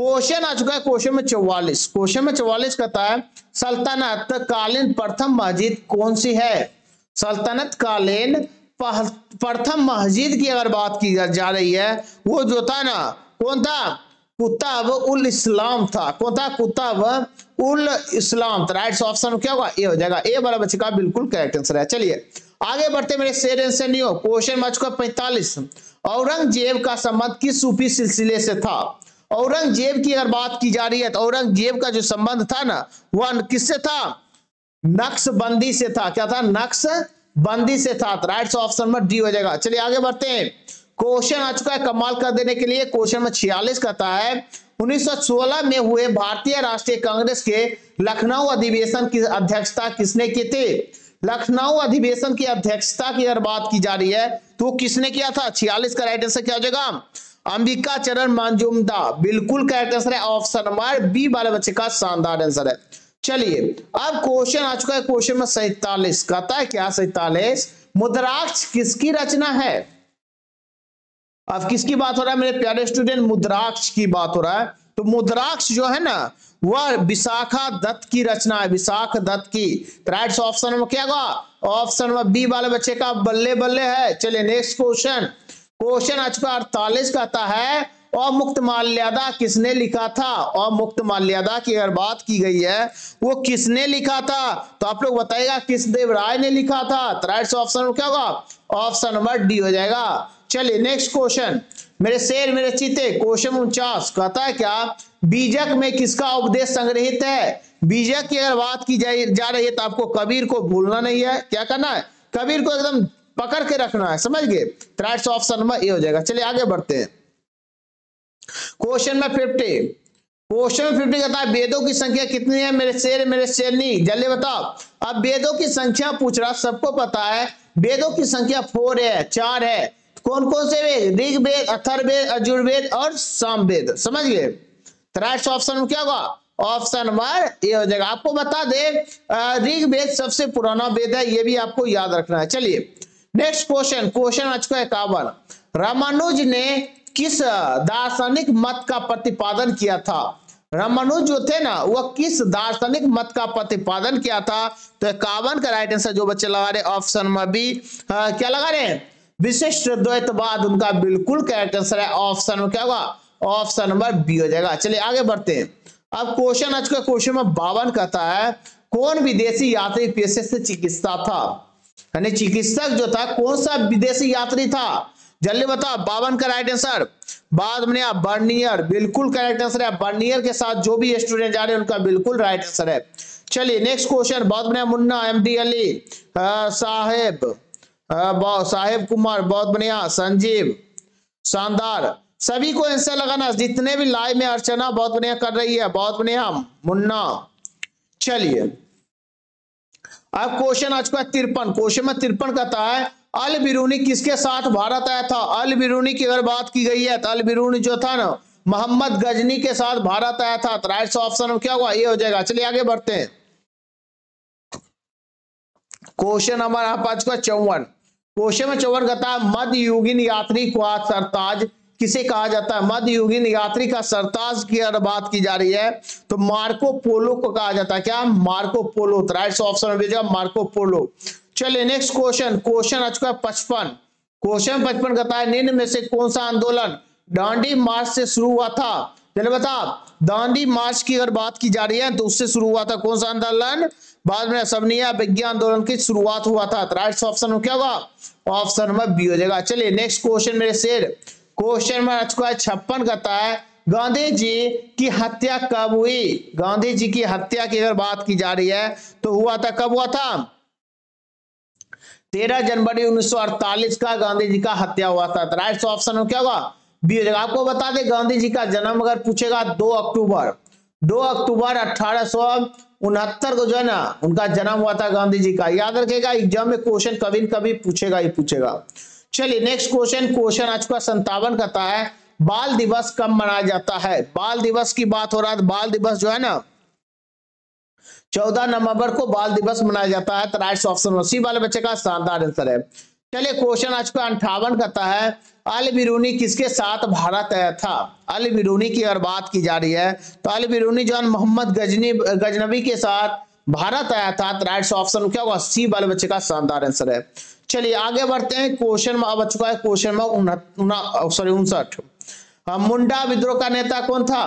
क्वेश्चन आ चुका है क्वेश्चन में चौवालीस। क्वेश्चन में चौवालीस कहता है सल्तनत कालीन प्रथम मस्जिद कौन सी है? सल्तनत कालीन प्रथम मस्जिद की अगर बात की जा रही है वो जो था ना कौन था? कुतुब उल इस्लाम था। कौन था? कुतुब उल इस्लाम। राइट ऑप्शन क्या होगा? ए हो जाएगा। ए वाला बच्चे का बिल्कुल करेक्ट आंसर है। चलिए आगे बढ़ते मेरे शेर सैनियो, क्वेश्चन बच का पैंतालीस। औरंगजेब का संबंध किस सूफी सिलसिले से था? औरंगजेब की अगर बात की जा रही है तो औरंगजेब का जो संबंध था ना वह किससे था? नक्शबंदी से था। क्या था? नक्शबंदी से था। राइट ऑप्शन नंबर डी हो जाएगा। चलिए आगे बढ़ते हैं, क्वेश्चन आ चुका है कमाल कर देने के लिए। क्वेश्चन नंबर छियालीस कहता है उन्नीस सौ सोलह में हुए भारतीय राष्ट्रीय कांग्रेस के लखनऊ अधिवेशन की अध्यक्षता किसने की थी? लखनऊ अधिवेशन की अध्यक्षता की अगर बात की जा रही है तो किसने किया था? छियालीस का राइट आंसर क्या हो जाएगा? अंबिका चरण मांजुमदा, बिल्कुल करेक्ट आंसर है। ऑप्शन नंबर बी वाले बच्चे का शानदार आंसर है। चलिए अब क्वेश्चन आ चुका है क्वेश्चन में सैतालीस। कहता है क्या? सैतालीस, मुद्राक्ष किसकी रचना है? अब किसकी बात हो रहा है मेरे प्यारे स्टूडेंट? मुद्राक्ष की बात हो रहा है। तो मुद्राक्ष जो है ना वह विशाखा दत्त की रचना है, विशाखा दत्त की। राइट ऑप्शन नंबर क्या होगा? ऑप्शन नंबर बी वाले बच्चे का बल्ले बल्ले है। चलिए नेक्स्ट क्वेश्चन, क्वेश्चन आज का अड़तालीस कहता है अमुक्त माल्यादा किसने लिखा था? अमुक्त माल्यादा की अगर बात की गई है वो किसने लिखा था? तो आप लोग बताइएगा कृष्णदेव राय ने लिखा था। राइट ऑप्शन क्या होगा? ऑप्शन नंबर डी हो जाएगा। चलिए नेक्स्ट क्वेश्चन मेरे शेर मेरे चीते, क्वेश्चन उनचास। कहता है क्या? बीजक में किसका उपदेश संग्रहित है? बीजक की अगर बात की जा रही है तो आपको कबीर को भूलना नहीं है। क्या करना है? कबीर को एकदम पकड़ के रखना है, समझ गए। राइट ऑप्शन नंबर ए हो जाएगा। चलिए आगे बढ़ते हैं, क्वेश्चन में फिफ्टी। क्वेश्चन में फिफ्टी कहता है वेदों की संख्या कितनी है? मेरे शेर मेरे शेरनी जल्दी बताओ। अब वेदों की संख्या पूछ रहा, सबको पता है वेदों की संख्या फोर है, चार है। कौन कौन से वेद? ऋग्वेद, अथर्ववेद, यजुर्वेद और सामवेद, समझ गए। राइट ऑप्शन क्या होगा? ऑप्शन नंबर ए हो जाएगा। आपको बता दे ऋग्वेद सबसे पुराना वेद है, ये भी आपको याद रखना है। चलिए नेक्स्ट क्वेश्चन, क्वेश्चन आज का इक्यावन। रामानुज ने किस दार्शनिक मत का प्रतिपादन किया था? रामानुज जो थे ना वह किस दार्शनिक मत का प्रतिपादन किया था? तो इक्यावन का राइट आंसर जो बच्चे लगा रहे ऑप्शन में बी क्या लगा रहे हैं विशिष्ट द्वैतवाद, उनका बिल्कुल करेक्ट आंसर है ऑप्शन में क्या होगा ऑप्शन नंबर बी हो जाएगा। चलिए आगे बढ़ते हैं। अब क्वेश्चन आज का क्वेश्चन में बावन कहता है कौन विदेशी यात्री पेशे से चिकित्सा था, यानी चिकित्सक जो था कौन सा विदेशी यात्री था जल्दी बताओ। बावन का राइट आंसर बाद में आप बर्नियर बिल्कुल करेक्ट आंसर है, बर्नियर के साथ जो भी स्टूडेंट जा रहे हैं उनका बिल्कुल राइट आंसर है। चलिए नेक्स्ट क्वेश्चन बहुत बढ़िया मुन्ना एमडी अली साहेब साहेब कुमार बहुत बढ़िया संजीव शानदार सभी को आंसर लगाना जितने भी लाइव में अर्चना बहुत बढ़िया कर रही है बहुत बढ़िया मुन्ना। चलिए अब क्वेश्चन आज का तिरपन, क्वेश्चन में तिरपन कहता है अल बिरूनी किसके साथ भारत आया था? अल बिरूनी की अगर बात की गई है तो अल बिरूनी जो था ना मोहम्मद गजनी के साथ भारत आया था, तो राइट ऑप्शन क्या हुआ ये हो जाएगा। चलिए आगे बढ़ते हैं। क्वेश्चन हमारा आज का चौवन, क्वेश्चन में चौवन कहता है मध्ययुगीन यात्री का सरताज किसे कहा जाता है? मध्ययुगीन यात्री का सरताज की अगर बात की जा रही है तो मार्को पोलो को कहा जाता है, क्या मार्को पोलो, तो राइट ऑप्शन भेजा मार्को पोलो। चलिए नेक्स्ट क्वेश्चन, क्वेश्चन आ चुका है पचपन, क्वेश्चन पचपन कहता है निम्न में से कौन सा आंदोलन दांडी मार्च से शुरू हुआ था? चलिए बताओ दांडी मार्च की अगर बात की जा रही है तो उससे शुरू हुआ था कौन सा आंदोलन? बाद में असहनीय अवज्ञा आंदोलन की शुरुआत हुआ था, तो राइट ऑप्शन क्या हुआ ऑप्शन नंबर बी हो जाएगा। चलिए नेक्स्ट क्वेश्चन मेरे शेर, क्वेश्चन नंबर आ चुका है छप्पन कहता है गांधी जी की हत्या कब हुई? गांधी जी की हत्या की अगर बात की जा रही है तो हुआ था कब हुआ था तेरह जनवरी उन्नीस सौ अड़तालीस का गांधी जी का हत्या हुआ था, तो राइट ऑप्शन हो क्या होगा बी हो जाएगा। आपको बता दें गांधी जी का जन्म अगर पूछेगा दो अक्टूबर दो अक्टूबर अठारह सौ उनहत्तर को जो है ना उनका जन्म हुआ था गांधी जी का, याद रखेगा एग्जाम में क्वेश्चन कभी कभी पूछेगा ही पूछेगा। चलिए नेक्स्ट क्वेश्चन, क्वेश्चन आज का संतावन कहता है बाल दिवस कब मनाया जाता है? बाल दिवस की बात हो रहा है, बाल दिवस जो है ना चौदह नवंबर को बाल दिवस मनाया जाता है, तो राइट ऑप्शन सी वाले बच्चे का शानदार आंसर है। चलिए क्वेश्चन आज का अंठावन कहता है अल बिरूनी किसके साथ भारत आया था? अल बिरूनी की अगर बात की जा रही है तो अल बिरूनी जो है मोहम्मद गजनी गजनवी के साथ भारत आया था, तो राइट ऑप्शन क्या होगा सी वाले बच्चे का शानदार आंसर है। चलिए आगे बढ़ते हैं। क्वेश्चन में अब आ चुका है क्वेश्चन में उनसठ, मुंडा विद्रोह का नेता कौन था?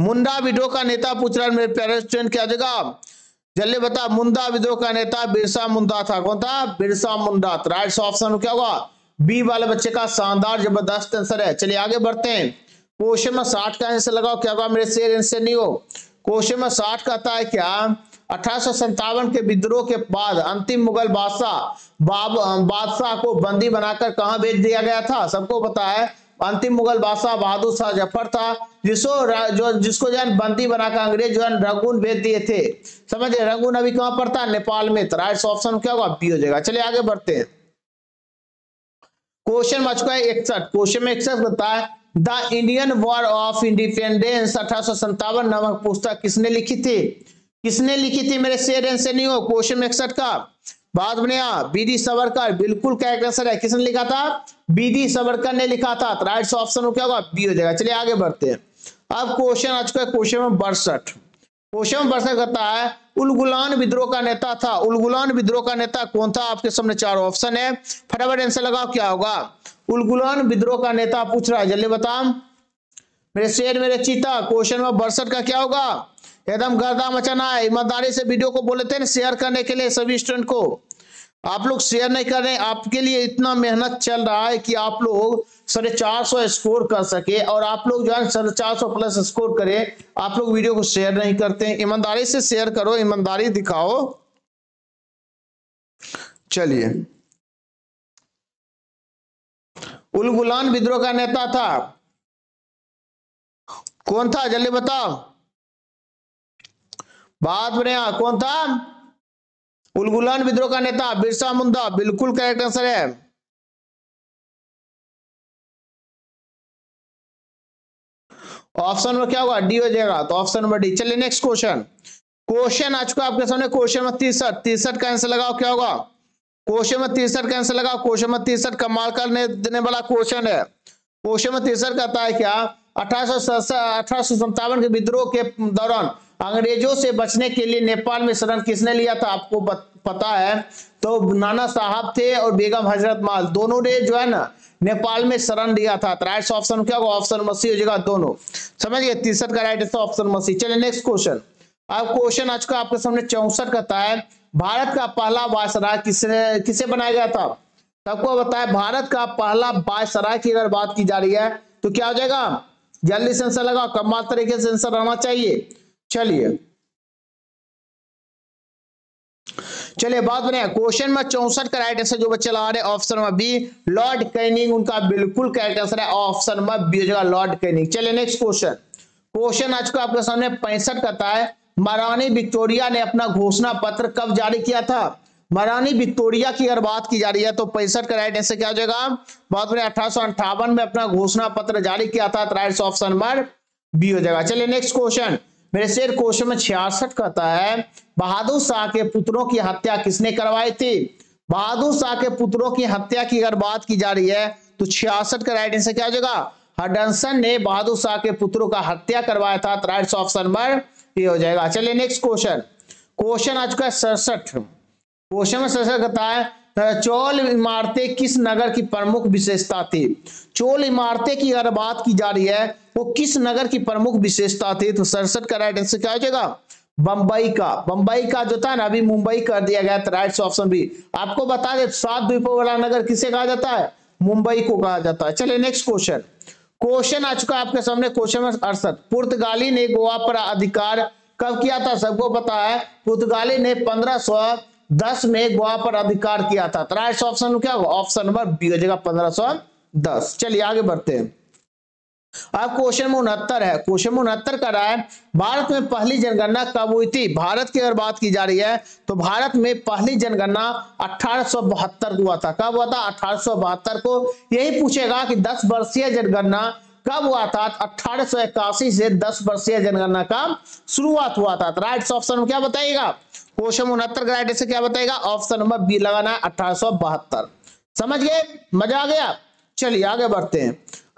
मुंडा विद्रोह का नेता पूछ रहा है मेरे प्यारे स्टूडेंट क्या देगा जल्दी बता। मुंडा विद्रोह का नेता बिरसा मुंडा था, कौन था बिरसा मुंडा, राइट ऑप्शन क्या होगा बी वाले बच्चे का शानदार जबरदस्त आंसर है। चलिए आगे बढ़ते हैं। क्वेश्चन में साठ का आंसर लगाओ क्या होगा मेरे शेर आंसर नहीं हो। क्वेश्चन में साठ कहता है क्या अठारह सौ सत्तावन के विद्रोह के बाद अंतिम मुगल बादशाह बादशाह को बंदी बनाकर कहां भेज दिया गया था? सबको पता है अंतिम मुगल बादशाह बहादुर शाह जफर था जिसको जो जिसको जो है बंदी बनाकर अंग्रेज जो है रंगून भेज दिए थे, समझे रंगून अभी कहां पड़ता है नेपाल में, तो राइट ऑप्शन क्या होगा बी हो जाएगा। चलिए आगे बढ़ते हैं। क्वेश्चन में चुका है इकसठ, क्वेश्चन में इकसठ होता है the Indian war of independence अठारह सौ सत्तावन नामक पुस्तक किसने लिखी थी? किसने लिखी थी मेरे शेर आंसर नहीं हो। क्वेश्चन में इकसठ का बाद में बीडी सावरकर बिल्कुल करेक्ट आंसर है, किसने लिखा था बीडी सावरकर ने लिखा था, तो राइट ऑप्शन क्या होगा बी हो जाएगा। चलिए आगे बढ़ते हैं। अब क्वेश्चन आज का क्वेश्चन में बासठ, क्वेश्चन में बासठ कहता है उल गुलान विद्रोह का नेता था। उल गुलान विद्रोह का नेता कौन था? आपके सामने चार ऑप्शन है, फटाफट आंसर लगाओ क्या होगा। उल गुलान विद्रोह का नेता पूछ रहा है जल्दी बताओ मेरे शेर मेरे चीता। क्वेश्चन में बासठ का क्या होगा एकदम गर्दा मचाना है, ईमानदारी से वीडियो को बोले थे ना शेयर करने के लिए सभी स्टूडेंट को, आप लोग शेयर नहीं कर रहे हैं, आपके लिए इतना मेहनत चल रहा है कि आप लोग साढ़े चार सौ स्कोर कर सके और आप लोग जो है साढ़े चार सौ प्लस स्कोर करें, आप लोग वीडियो को शेयर नहीं करते हैं, ईमानदारी से शेयर करो ईमानदारी दिखाओ। चलिए उल गुलान विद्रोह का नेता था कौन था जल्दी बताओ बात बने कौन था उल गुलान विद्रोह का नेता बिरसा मुंडा बिल्कुल करेक्ट आंसर है। ऑप्शन नंबर क्या होगा डी हो जाएगा, तो ऑप्शन नंबर डी। चलिए नेक्स्ट क्वेश्चन, क्वेश्चन आ चुका आपके सामने क्वेश्चन में तिरसठ, तिरसठ का आंसर लगाओ क्या होगा। क्वेश्चन में तिरसठ का आंसर लगाओ, क्वेश्चन में तिरसठ कमाल का देने वाला क्वेश्चन है। क्वेश्चन में तिरसठ कहता है क्या अठारह सौ अठारह सौ सत्तावन के विद्रोह के दौरान अंग्रेजों से बचने के लिए नेपाल में शरण किसने लिया था, आपको पता है। तो नाना साहब थे और बेगम हजरत माल, दोनों ने जो है ना नेपाल में शरण लिया था। राइट ऑप्शन क्या होगा, ऑप्शन मसी हो जाएगा दोनों, समझिए। तिरसठ का राइट आंसर ऑप्शन मसी। चलिए नेक्स्ट क्वेश्चन, अब क्वेश्चन आज का आपके सामने चौसठ का है। भारत का पहला वायसराय किसने किसे बनाया गया था, सबको बताया। भारत का पहला वायसराय की अगर बात की जा रही है तो क्या हो जाएगा, जल्दी से आंसर लगाओ, कमाल तरीके से आंसर आना चाहिए। चलिए चलिए बात बने क्वेश्चन में चौसठ का राइट आंसर जो बच्चे लगा रहे ऑप्शन में बी, लॉर्ड कैनिंग उनका बिल्कुल करेक्ट आंसर है, ऑप्शन में बी जगह लॉर्ड कैनिंग। चलिए नेक्स्ट क्वेश्चन, क्वेश्चन आज को आपके सामने पैंसठ का है। महारानी विक्टोरिया ने अपना घोषणा पत्र कब जारी किया था, महारानी विक्टोरिया की अगर बात की जा रही है तो पैंसठ का राइट आंसर क्या हो जाएगा, बात बने अठारह सौ अंठावन में अपना घोषणा पत्र जारी किया था। राइट ऑप्शन नंबर बी हो जाएगा। चलिए नेक्स्ट क्वेश्चन मेरे शेर, क्वेश्चन में छियासठ कहता है बहादुर शाह के पुत्रों की हत्या किसने करवाई थी। बहादुर शाह के पुत्रों की हत्या की अगर बात की जा रही है तो छियासठ का राइट आंसर क्या हो जाएगा, हडसन ने बहादुर शाह के पुत्रों का हत्या करवाया था। राइट ऑप्शन नंबर ये हो जाएगा। चलिए नेक्स्ट क्वेश्चन, क्वेश्चन आ चुका है सड़सठ, क्वेश्चन में सड़सठ कहता है चोल इमारतें किस नगर की प्रमुख विशेषता थी। चोल इमारतें की अगर बात की जा रही है वो किस नगर की प्रमुख विशेषता थी, तो सड़सठ का राइट आंसर क्या हो जाएगा, बंबई का। बंबई का जो था ना अभी मुंबई कर दिया गया था। Right option B. आपको बता दें सात द्वीपों वाला नगर किसे कहा जाता है, मुंबई को कहा जाता है। चलिए नेक्स्ट क्वेश्चन, क्वेश्चन आ चुका है आपके सामने क्वेश्चन में अड़सठ, पुर्तगाली ने गोवा पर अधिकार कब किया था, सबको पता है। पुर्तगाली ने पंद्रह सौ दस में गोवा पर अधिकार किया था। राइट ऑप्शन क्या होगा, ऑप्शन नंबर बी हो जाएगा, पंद्रह सौ दस। चलिए आगे बढ़ते हैं, अब क्वेश्चन में उनहत्तर है। क्वेश्चन में उनहत्तर का रहा है भारत में पहली जनगणना कब हुई थी। भारत की अगर बात की जा रही है तो भारत में पहली जनगणना अठारह सौ बहत्तर को हुआ था। कब हुआ था, अठारह सौ बहत्तर को। यही पूछेगा कि दस वर्षीय जनगणना कब हुआ था, अठारह सौ इक्यासी से दस वर्षीय जनगणना का शुरुआत हुआ था। राइट ऑप्शन क्या बताइएगा, क्वेश्चन उनहत्तर का राइट से क्या बताएगा, ऑप्शन नंबर बी लगाना है, अठारह सौ बहत्तर। समझ गए, मजा आ गया। चलिए आगे बढ़ते हैं,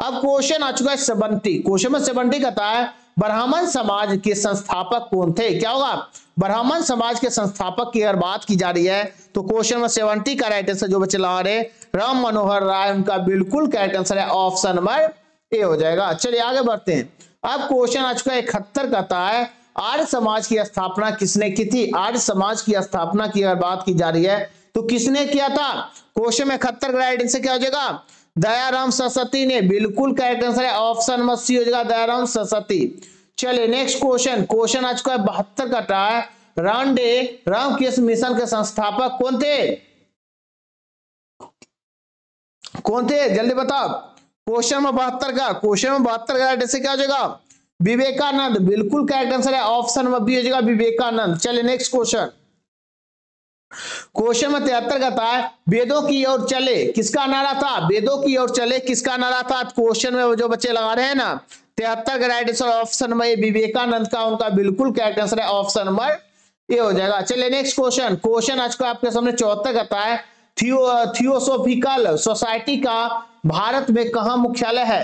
अब क्वेश्चन आ चुका है सेवेंटी। क्वेश्चन में सेवेंटी कहता है ब्राह्मण समाज के संस्थापक कौन थे। क्या होगा, ब्राह्मण समाज के संस्थापक की अगर बात की जा रही है तो क्वेश्चन में सेवेंटी का राइट आंसर जो बच्चे लगा रहे राम मनोहर राय उनका बिल्कुल करेक्ट आंसर है, ऑप्शन नंबर ए हो जाएगा। चलिए आगे बढ़ते हैं, अब क्वेश्चन आ चुका है इकहत्तर कहता है आर्य समाज की स्थापना किसने की थी। आर्य समाज की स्थापना की अगर बात की जा रही है तो किसने किया था, क्वेश्चन में इकहत्तर का राइट आंसर क्या हो जाएगा, दयाराम सरस्वती ने बिल्कुल करेक्ट आंसर है, ऑप्शन नंबर सी हो जाएगा, दयाराम सरस्वती। चलिए नेक्स्ट क्वेश्चन, क्वेश्चन आ चुका है बहत्तर का टा है रानडे रामकृष्ण मिशन के संस्थापक कौन थे, कौन थे जल्दी बताओ। क्वेश्चन में बहत्तर का, क्वेश्चन में बहत्तर का आंसर क्या हो जाएगा, विवेकानंद बिल्कुल करेक्ट आंसर है, ऑप्शन नंबर बी हो जाएगा, विवेकानंद। चलिए नेक्स्ट क्वेश्चन, क्वेश्चन में तिहत्तर का था वेदों की ओर चले किसका नारा था। वेदों की ओर चले किसका नारा था, क्वेश्चन में जो बच्चे लगा रहे हैं ना तिहत्तर का right answer option number A Vivekananda का उनका बिल्कुल करेक्ट आंसर है, ऑप्शन नंबर ए हो जाएगा। चलिए नेक्स्ट क्वेश्चन, क्वेश्चन आज का आपके सामने चौहत्तर का था है थियो थियोसोफिकल सोसाइटी का भारत में कहाँ मुख्यालय है।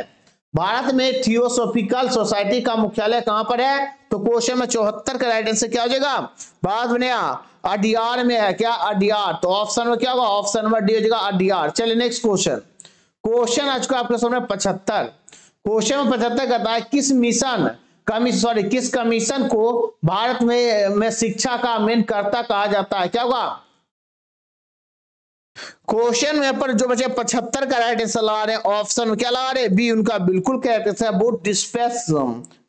भारत में थियोसोफिकल सोसाइटी का मुख्यालय कहां पर है, तो क्वेश्चन में चौहत्तर का राइट आंसर क्या हो जाएगा, भारत में अडियार में है, क्या अडियार, तो ऑप्शन में क्या होगा, ऑप्शन नंबर डी हो जाएगा, अडियार। चलिए नेक्स्ट क्वेश्चन, क्वेश्चन आ चुका आपके सामने पचहत्तर। क्वेश्चन में पचहत्तर कहता है किस मिशन कमीशन सॉरी किस कमीशन को भारत में में शिक्षा का मेन कर्ता कहा जाता है। क्या होगा, क्वेश्चन में पर जो बच्चे पचहत्तर का राइट आंसर लगा रहे ऑप्शन क्या लगा रहे बी उनका बिल्कुल करेक्ट आंसर है, बोर्ड डिस्पैच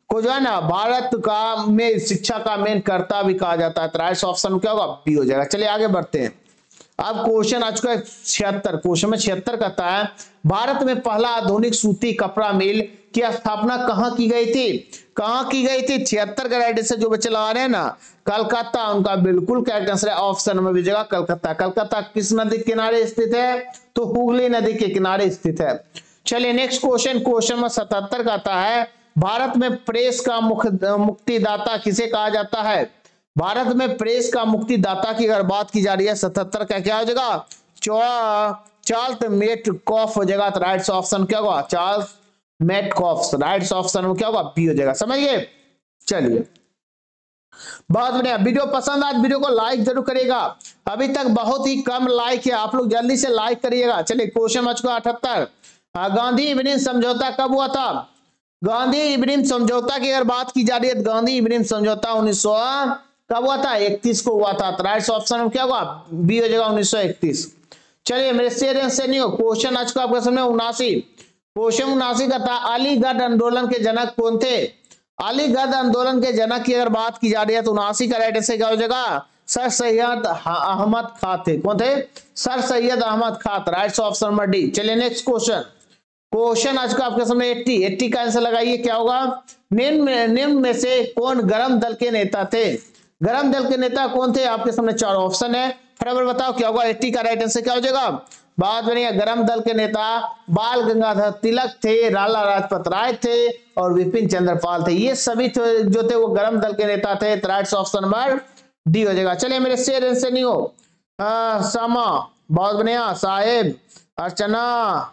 को जो है ना भारत का में शिक्षा का मेन कर्ता भी कहा जाता है। राइट ऑप्शन क्या होगा, बी हो जाएगा। चलिए आगे बढ़ते हैं, अब क्वेश्चन आ चुका है छिहत्तर। क्वेश्चन में छिहत्तर कहता है भारत में पहला आधुनिक सूती कपड़ा मिल की स्थापना कहाँ की गई थी, कहाँ की गई थी। छिहत्तर का राइट आंसर जो बच्चे लगा रहे हैं ना कलकत्ता उनका बिल्कुल करेक्ट आंसर है, ऑप्शन नंबर बी जगह कलकत्ता। कलकत्ता किस नदी के किनारे स्थित है, तो हुगली नदी के किनारे स्थित है। चलिए नेक्स्ट क्वेश्चन, क्वेश्चन में सतहत्तर कहता है भारत में प्रेस का मुक्तिदाता किसे कहा जाता है। भारत में प्रेस का मुक्तिदाता की अगर बात की जा रही है सतहत्तर का क्या हो जाएगा, चार्ल्स मेटकॉफ हो जाएगा। राइट ऑप्शन क्या होगा, चार्ल्स मेटकॉफ, राइट ऑप्शन में क्या होगा बी हो जाएगा। समझ गए, चलिए बहुत बढ़िया। वीडियो पसंद आए वीडियो को लाइक जरूर करिएगा, अभी तक बहुत ही कम लाइक है, आप लोग जल्दी से लाइक करिएगा। चलिए क्वेश्चन बचको अठहत्तर, गांधी इब्राहिम समझौता कब हुआ था? गांधी इब्राहिम समझौता की अगर बात की जा रही है, गांधी इब्राहिम समझौता उन्नीस सौ कब हुआ था? इकतीस को हुआ था। राइट ऑप्शन में क्या हुआ बी हो जाएगा उन्नीस सौ इकतीस। चलिए मेरे शेर से नहीं हो क्वेश्चन आज को आपके सामने उनासी, क्वेश्चन उनासी का था अलीगढ़ आंदोलन के जनक कौन थे? अलीगढ़ आंदोलन के जनक की अगर बात की जा रही है तो उनासी का राइट आंसर क्या हो जाएगा? सर सैयद अहमद खां थे। कौन थे? Sir Syed Ahmad Khan. Right option number D. चलिए नेक्स्ट क्वेश्चन, क्वेश्चन आज का आपके सामने अस्सी, अस्सी का आंसर लगाइए क्या होगा? निम्न निम्न में से कौन गरम दल के नेता थे? गरम दल के नेता कौन थे? आपके सामने चार ऑप्शन है, फटाफट बताओ क्या होगा। अस्सी का राइट आंसर क्या हो जाएगा? बात बनिए गरम दल के नेता बाल गंगाधर तिलक थे, लाला लाजपत राय थे और विपिन चंद्रपाल थे। ये सभी जो थे वो गरम दल के नेता थे। राइट ऑप्शन नंबर डी हो जाएगा। चलिए मेरे शेर से नहीं हो सामा, बहुत बढ़िया। साहेब, अर्चना,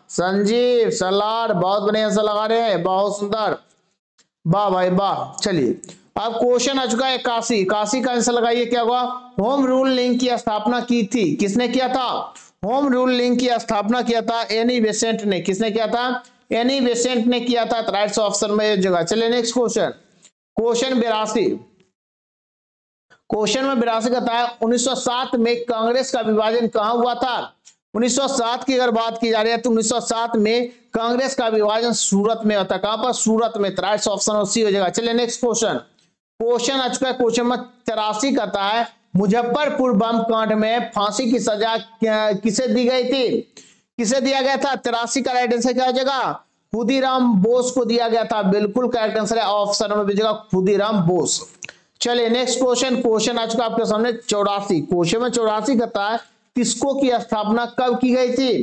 संजीव, सलार, बहुत बढ़िया आंसर लगा रहे हैं, बहुत सुंदर, वाह भाई वाह। चलिए अब क्वेश्चन आ चुका है इक्यासी, इक्यासी का आंसर लगाइए क्या हुआ? होम रूल लीग की स्थापना की थी, किसने किया था? होम रूल लीग की स्थापना किया था एनी बेसेंट ने। किसने किया था? एनी बेसेंट ने किया था। राइट ऑप्शन में जगह। चलिए नेक्स्ट क्वेश्चन, क्वेश्चन बिरासी, क्वेश्चन में बिरासी कहता है उन्नीस सौ सात में कांग्रेस का विभाजन कहां हुआ था? उन्नीस सौ सात की अगर बात की जा रही है तो उन्नीस सौ सात में कांग्रेस का विभाजन सूरत में होता, कहां पर? सूरत में। राइट ऑप्शन सी हो जाएगा। चलिए नेक्स्ट क्वेश्चन, क्वेश्चन आ चुका है क्वेश्चन नंबर तिरासी कहता है मुजफ्फरपुर बम कांड में फांसी की सजा किसे दी गई थी? किसे दिया गया था? तिरासी का राइट आंसर क्या हो जाएगा? खुदीराम बोस को दिया गया था। बिल्कुल करेक्ट आंसर है ऑप्शन नंबर बी जगह, खुदीराम बोस। चलिए नेक्स्ट क्वेश्चन, क्वेश्चन आ चुका आपके सामने चौरासी, क्वेश्चन में चौरासी कहता है टिस्को की स्थापना कब की गई थी?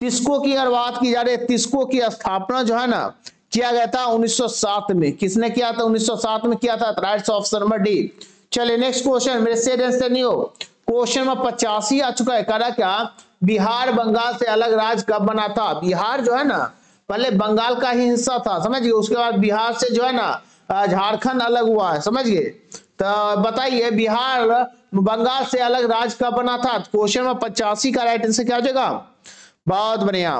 टिस्को की अगर बात की जा रही है, टिस्को की स्थापना जो है ना किया गया था उन्नीस सौ सात में। किसने किया था? उन्नीस सौ सात में किया था। Right option number D. चलिए नेक्स्ट क्वेश्चन, मेरे से आंसर नहीं हो क्वेश्चन नंबर पचासी आ चुका है, करा क्या बिहार बंगाल से अलग राज्य कब बना था? बिहार जो है ना पहले बंगाल का ही हिस्सा था, समझिए, उसके बाद बिहार से जो है ना झारखंड अलग हुआ है, समझिए। तो बताइए बिहार बंगाल से अलग राज्य कब बना था? क्वेश्चन नंबर पचासी का राइट आंसर क्या हो जाएगा? बहुत बढ़िया,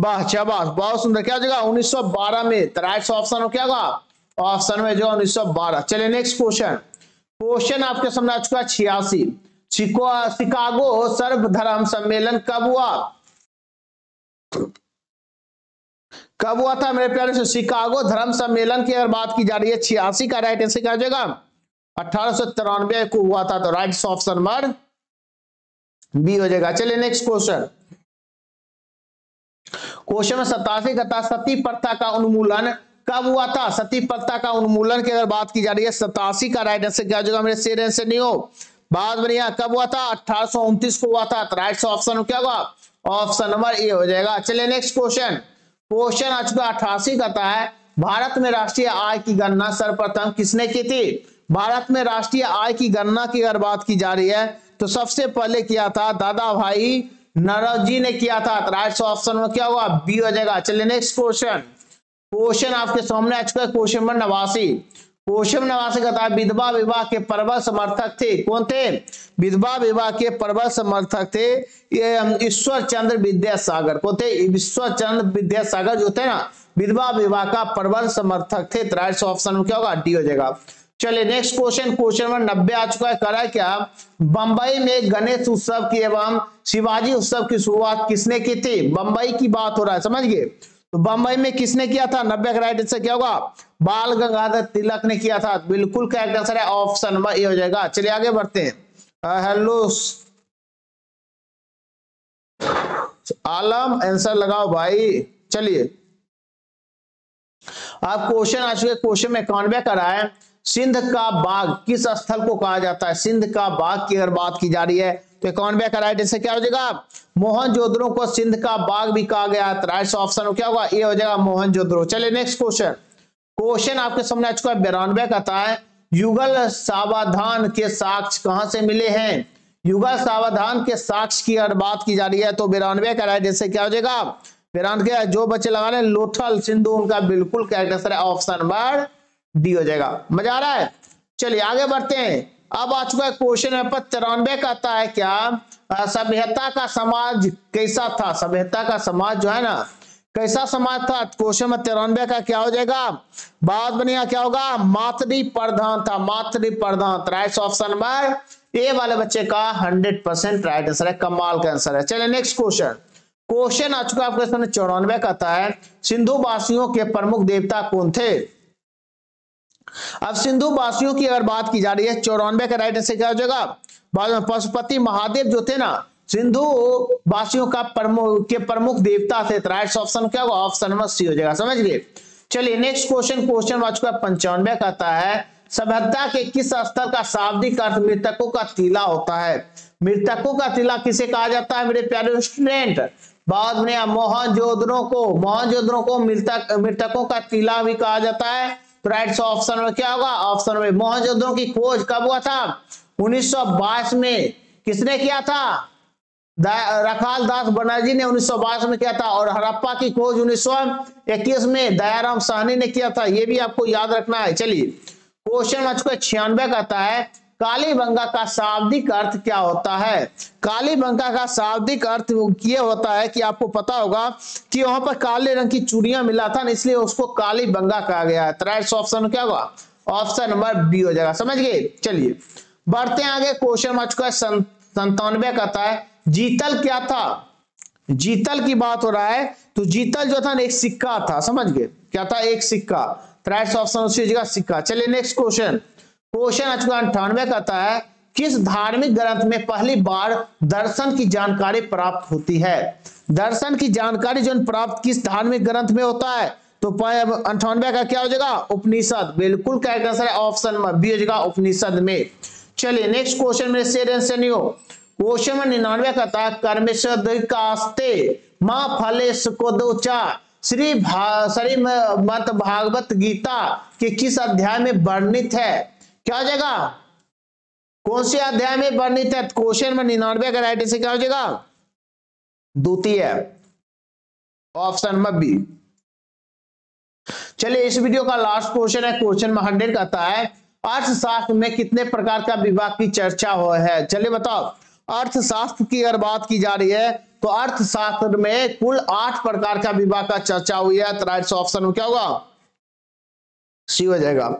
वाह शाबाश, बहुत सुंदर, क्या हो जाएगा? उन्नीस सौ बारह में। राइट ऑप्शन हो क्या होगा? ऑप्शन में जो उन्नीस सौ बारह। चलिए नेक्स्ट क्वेश्चन, क्वेश्चन आपके सामने आ चुका है छियासी, शिकागो सर्वधर्म सम्मेलन कब हुआ? कब हुआ था मेरे प्यारे से? शिकागो धर्म सम्मेलन की अगर बात की जा रही है छियासी का राइट आंसर क्या हो जाएगा? अठारह सौ तिरानवे को हुआ था। तो राइट ऑप्शन नंबर बी हो जाएगा। चलिए नेक्स्ट क्वेश्चन, क्वेश्चन में सतासी का सती प्रथा का उन्मूलन कब हुआ था? सती प्रथा का उन्मूलन की अगर बात की जा रही है सतासी का राइट आंसर क्या हो जाएगा? मेरे शेर से नहीं हो बात बढ़िया, कब हुआ था? अठारह सौ उनतीस को हुआ था। राइट ऑप्शन क्या हुआ? ऑप्शन नंबर ए हो जाएगा। चलिए नेक्स्ट क्वेश्चन, क्वेश्चन आ चुका अठासी कहता है भारत में राष्ट्रीय आय की गणना सर्वप्रथम किसने की थी? भारत में राष्ट्रीय आय की गणना की अगर बात की जा रही है तो सबसे पहले किया था दादा भाई नौरोजी ने किया था। राइट ऑप्शन में क्या हुआ? बी हो जाएगा। चलिए नेक्स्ट क्वेश्चन, क्वेश्चन आपके सामने आ चुका है क्वेश्चन नंबर नवासी, क्वेश्चन नवासी कहता है विधवा विवाह के प्रबल समर्थक थे। कौन थे? विधवा विवाह के प्रबल समर्थक थे ईश्वर चंद्र विद्यासागर। कौन थे? ईश्वर चंद्र विद्यासागर जो थे ना विधवा विवाह का प्रबल समर्थक थे। राइट ऑप्शन में क्या होगा? डी हो जाएगा। चलिए नेक्स्ट क्वेश्चन, क्वेश्चन नंबर नब्बे आ चुका है, करा क्या बंबई में गणेश उत्सव की एवं शिवाजी उत्सव की शुरुआत किसने की थी? बंबई की बात हो रहा है, समझिए, तो बंबई में किसने किया था? नब्बे का राइट आंसर क्या होगा? बाल गंगाधर तिलक ने किया था। बिल्कुल करेक्ट आंसर है ऑप्शन नंबर ए हो जाएगा। चलिए आगे बढ़ते हैं। हेलो आलम, आंसर लगाओ भाई। चलिए आप क्वेश्चन आ चुके क्वेश्चन में इक्यानवे कराए, सिंध का बाग किस स्थल को कहा जाता है? सिंध का बाग की अगर बात की जा रही है तो इक्यानवे का राइट आंसर क्या हो जाएगा? मोहनजोदड़ो को सिंध का बाग भी कहा गया। राइट ऑप्शन क्या होगा? ए हो जाएगा, मोहनजोदड़ो। चलिए नेक्स्ट क्वेश्चन, क्वेश्चन आपके सामने आ चुका है बिरानवे कहता है युगल सावधान के साक्ष्य कहां से मिले हैं? युगल सावधान के साक्ष्य की अगर बात की जा रही है तो बिरानवे का राइट आंसर क्या हो जाएगा? फिर आंसर क्या है, जो बच्चे लगाने लोथल सिंधु, उनका बिल्कुल करेक्ट आंसर है ऑप्शन नंबर डी हो जाएगा। मजा आ रहा है, चलिए आगे बढ़ते हैं। अब आ चुका है क्वेश्चन नंबर तिरानवे, कहता है क्या, सभ्यता का समाज कैसा था, सभ्यता का समाज जो है ना कैसा समाज था। क्वेश्चन नंबर तिरानवे का क्या हो जाएगा, बात बनिया क्या होगा, मातृ प्रधान था, मातृ प्रधान। राइट ऑप्शन नंबर ए वाले बच्चे का हंड्रेड परसेंट राइट आंसर है, कमाल का आंसर है। चलिए नेक्स्ट क्वेश्चन, क्वेश्चन आ चुका है आपके सामने चौरानवे, कहता है सिंधु वासियों के प्रमुख देवता कौन थे। अब सिंधु वासियों की अगर बात की जा रही है, चौरानवे का राइट आंसर क्या हो जाएगा, बाद में पशुपति महादेव जो थे ना सिंधु वासियों का प्रमुख के प्रमुख देवता थे। राइट ऑप्शन क्या होगा, ऑप्शन नंबर सी हो जाएगा, समझ गए। चलिए नेक्स्ट क्वेश्चन, क्वेश्चन आ चुका है पंचानवे, कहता है सभ्यता के किस स्तर का शाब्दिक अर्थ मृतकों का तिला होता है। मृतकों का तिला किसे कहा जाता है मेरे प्यारे स्टूडेंट, बाद में मोहनजोदड़ो को मोहनजोदड़ो को मृतक मृतकों का तिला भी कहा जाता है। तो राइट ऑप्शन में क्या होगा, ऑप्शन में। मोहनजोदड़ो की खोज कब हुआ था, उन्नीस सौ बाईस में। किसने किया था, रखाल दास बनर्जी ने उन्नीस सौ बाईस में किया था। और हड़प्पा की खोज उन्नीस सौ इक्कीस में दयाराम साहनी ने किया था, ये भी आपको याद रखना है। चलिए क्वेश्चन आज का छियानवे, कहता है कालीबंगा का शाब्दिक अर्थ क्या होता है। कालीबंगा का शाब्दिक अर्थ ये होता है कि आपको पता होगा कि वहां पर काले रंग की चूड़ियां मिला था, इसलिए उसको कालीबंगा कहा गया है। राइट ऑप्शन क्या होगा, ऑप्शन नंबर बी हो जाएगा, समझ गए। चलिए बढ़ते हैं आगे, क्वेश्चन आ चुका है संतानवे, कहता है जीतल क्या था। जीतल की बात हो रहा है, तो जीतल जो था एक सिक्का था, समझ गए, क्या था, एक सिक्का। राइट ऑप्शन उसी जगह सिक्का। चलिए नेक्स्ट क्वेश्चन, क्वेश्चन आ चुका है अंठानवे, कहता है किस धार्मिक ग्रंथ में पहली बार दर्शन की जानकारी प्राप्त होती है। दर्शन की जानकारी जो प्राप्त किस धार्मिक ग्रंथ में होता है, तो अंठानवे का क्या हो जाएगा, उपनिषद। बिल्कुल करेक्ट आंसर है ऑप्शन बी हो जाएगा, उपनिषद में। चलिए नेक्स्ट क्वेश्चन में शेर एंसनियो, क्वेश्चन में निन्यानवे का था कर्मेशदुकास्ते मां फलेश कोदोचा श्री भा श्री मत भागवत गीता के किस अध्याय में वर्णित है। क्या हो जाएगा, कौन से अध्याय में वर्णित है। क्वेश्चन में निन्यानवे का राइट आंसर क्या हो जाएगा, द्वितीय ऑप्शन नंबर बी। चलिए इस वीडियो का लास्ट क्वेश्चन है, क्वेश्चन में हंड्रेड कहता है अर्थशास्त्र में कितने प्रकार का विभाग की चर्चा हो है। चलिए बताओ, अर्थशास्त्र की अगर बात की जा रही है तो अर्थशास्त्र में कुल आठ प्रकार का विभाग का चर्चा हुई है। तो राइट ऑप्शन में क्या होगा, सी हो जाएगा।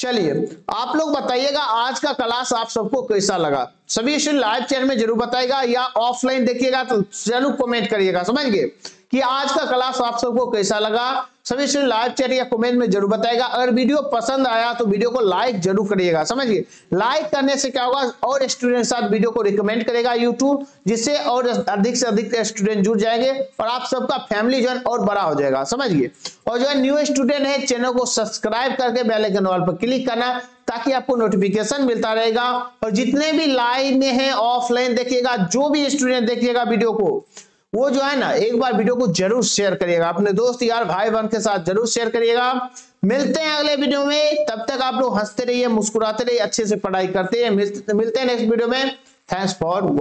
चलिए आप लोग बताइएगा आज का क्लास आप सबको कैसा लगा, सभी लाइव चैट में जरूर बताइएगा या ऑफलाइन देखिएगा तो जरूर कमेंट करिएगा, समझ गए कि आज का क्लास आप सबको कैसा लगा। सभी स्टूडेंट लाइव चैट या कमेंट में जरूर बताएगा। अगर वीडियो पसंद आया तो वीडियो को लाइक जरूर करिएगा, समझिए लाइक करने से क्या होगा, और स्टूडेंट के साथ वीडियो को रिकमेंड करेगा यूट्यूब, जिससे और अधिक से अधिक स्टूडेंट जुड़ जाएंगे और आप सबका फैमिली जो है और बड़ा हो जाएगा, समझिए। और जो है न्यू स्टूडेंट है, चैनल को सब्सक्राइब करके बेल आइकन वाल पर क्लिक करना, ताकि आपको नोटिफिकेशन मिलता रहेगा। और जितने भी लाइव में है ऑफलाइन देखिएगा, जो भी स्टूडेंट देखिएगा वीडियो को, वो जो है ना एक बार वीडियो को जरूर शेयर करिएगा अपने दोस्त यार भाई बहन के साथ, जरूर शेयर करिएगा। मिलते हैं अगले वीडियो में, तब तक आप लोग हंसते रहिए मुस्कुराते रहिए, अच्छे से पढ़ाई करते हैं। मिलते हैं नेक्स्ट वीडियो में, थैंक्स फॉर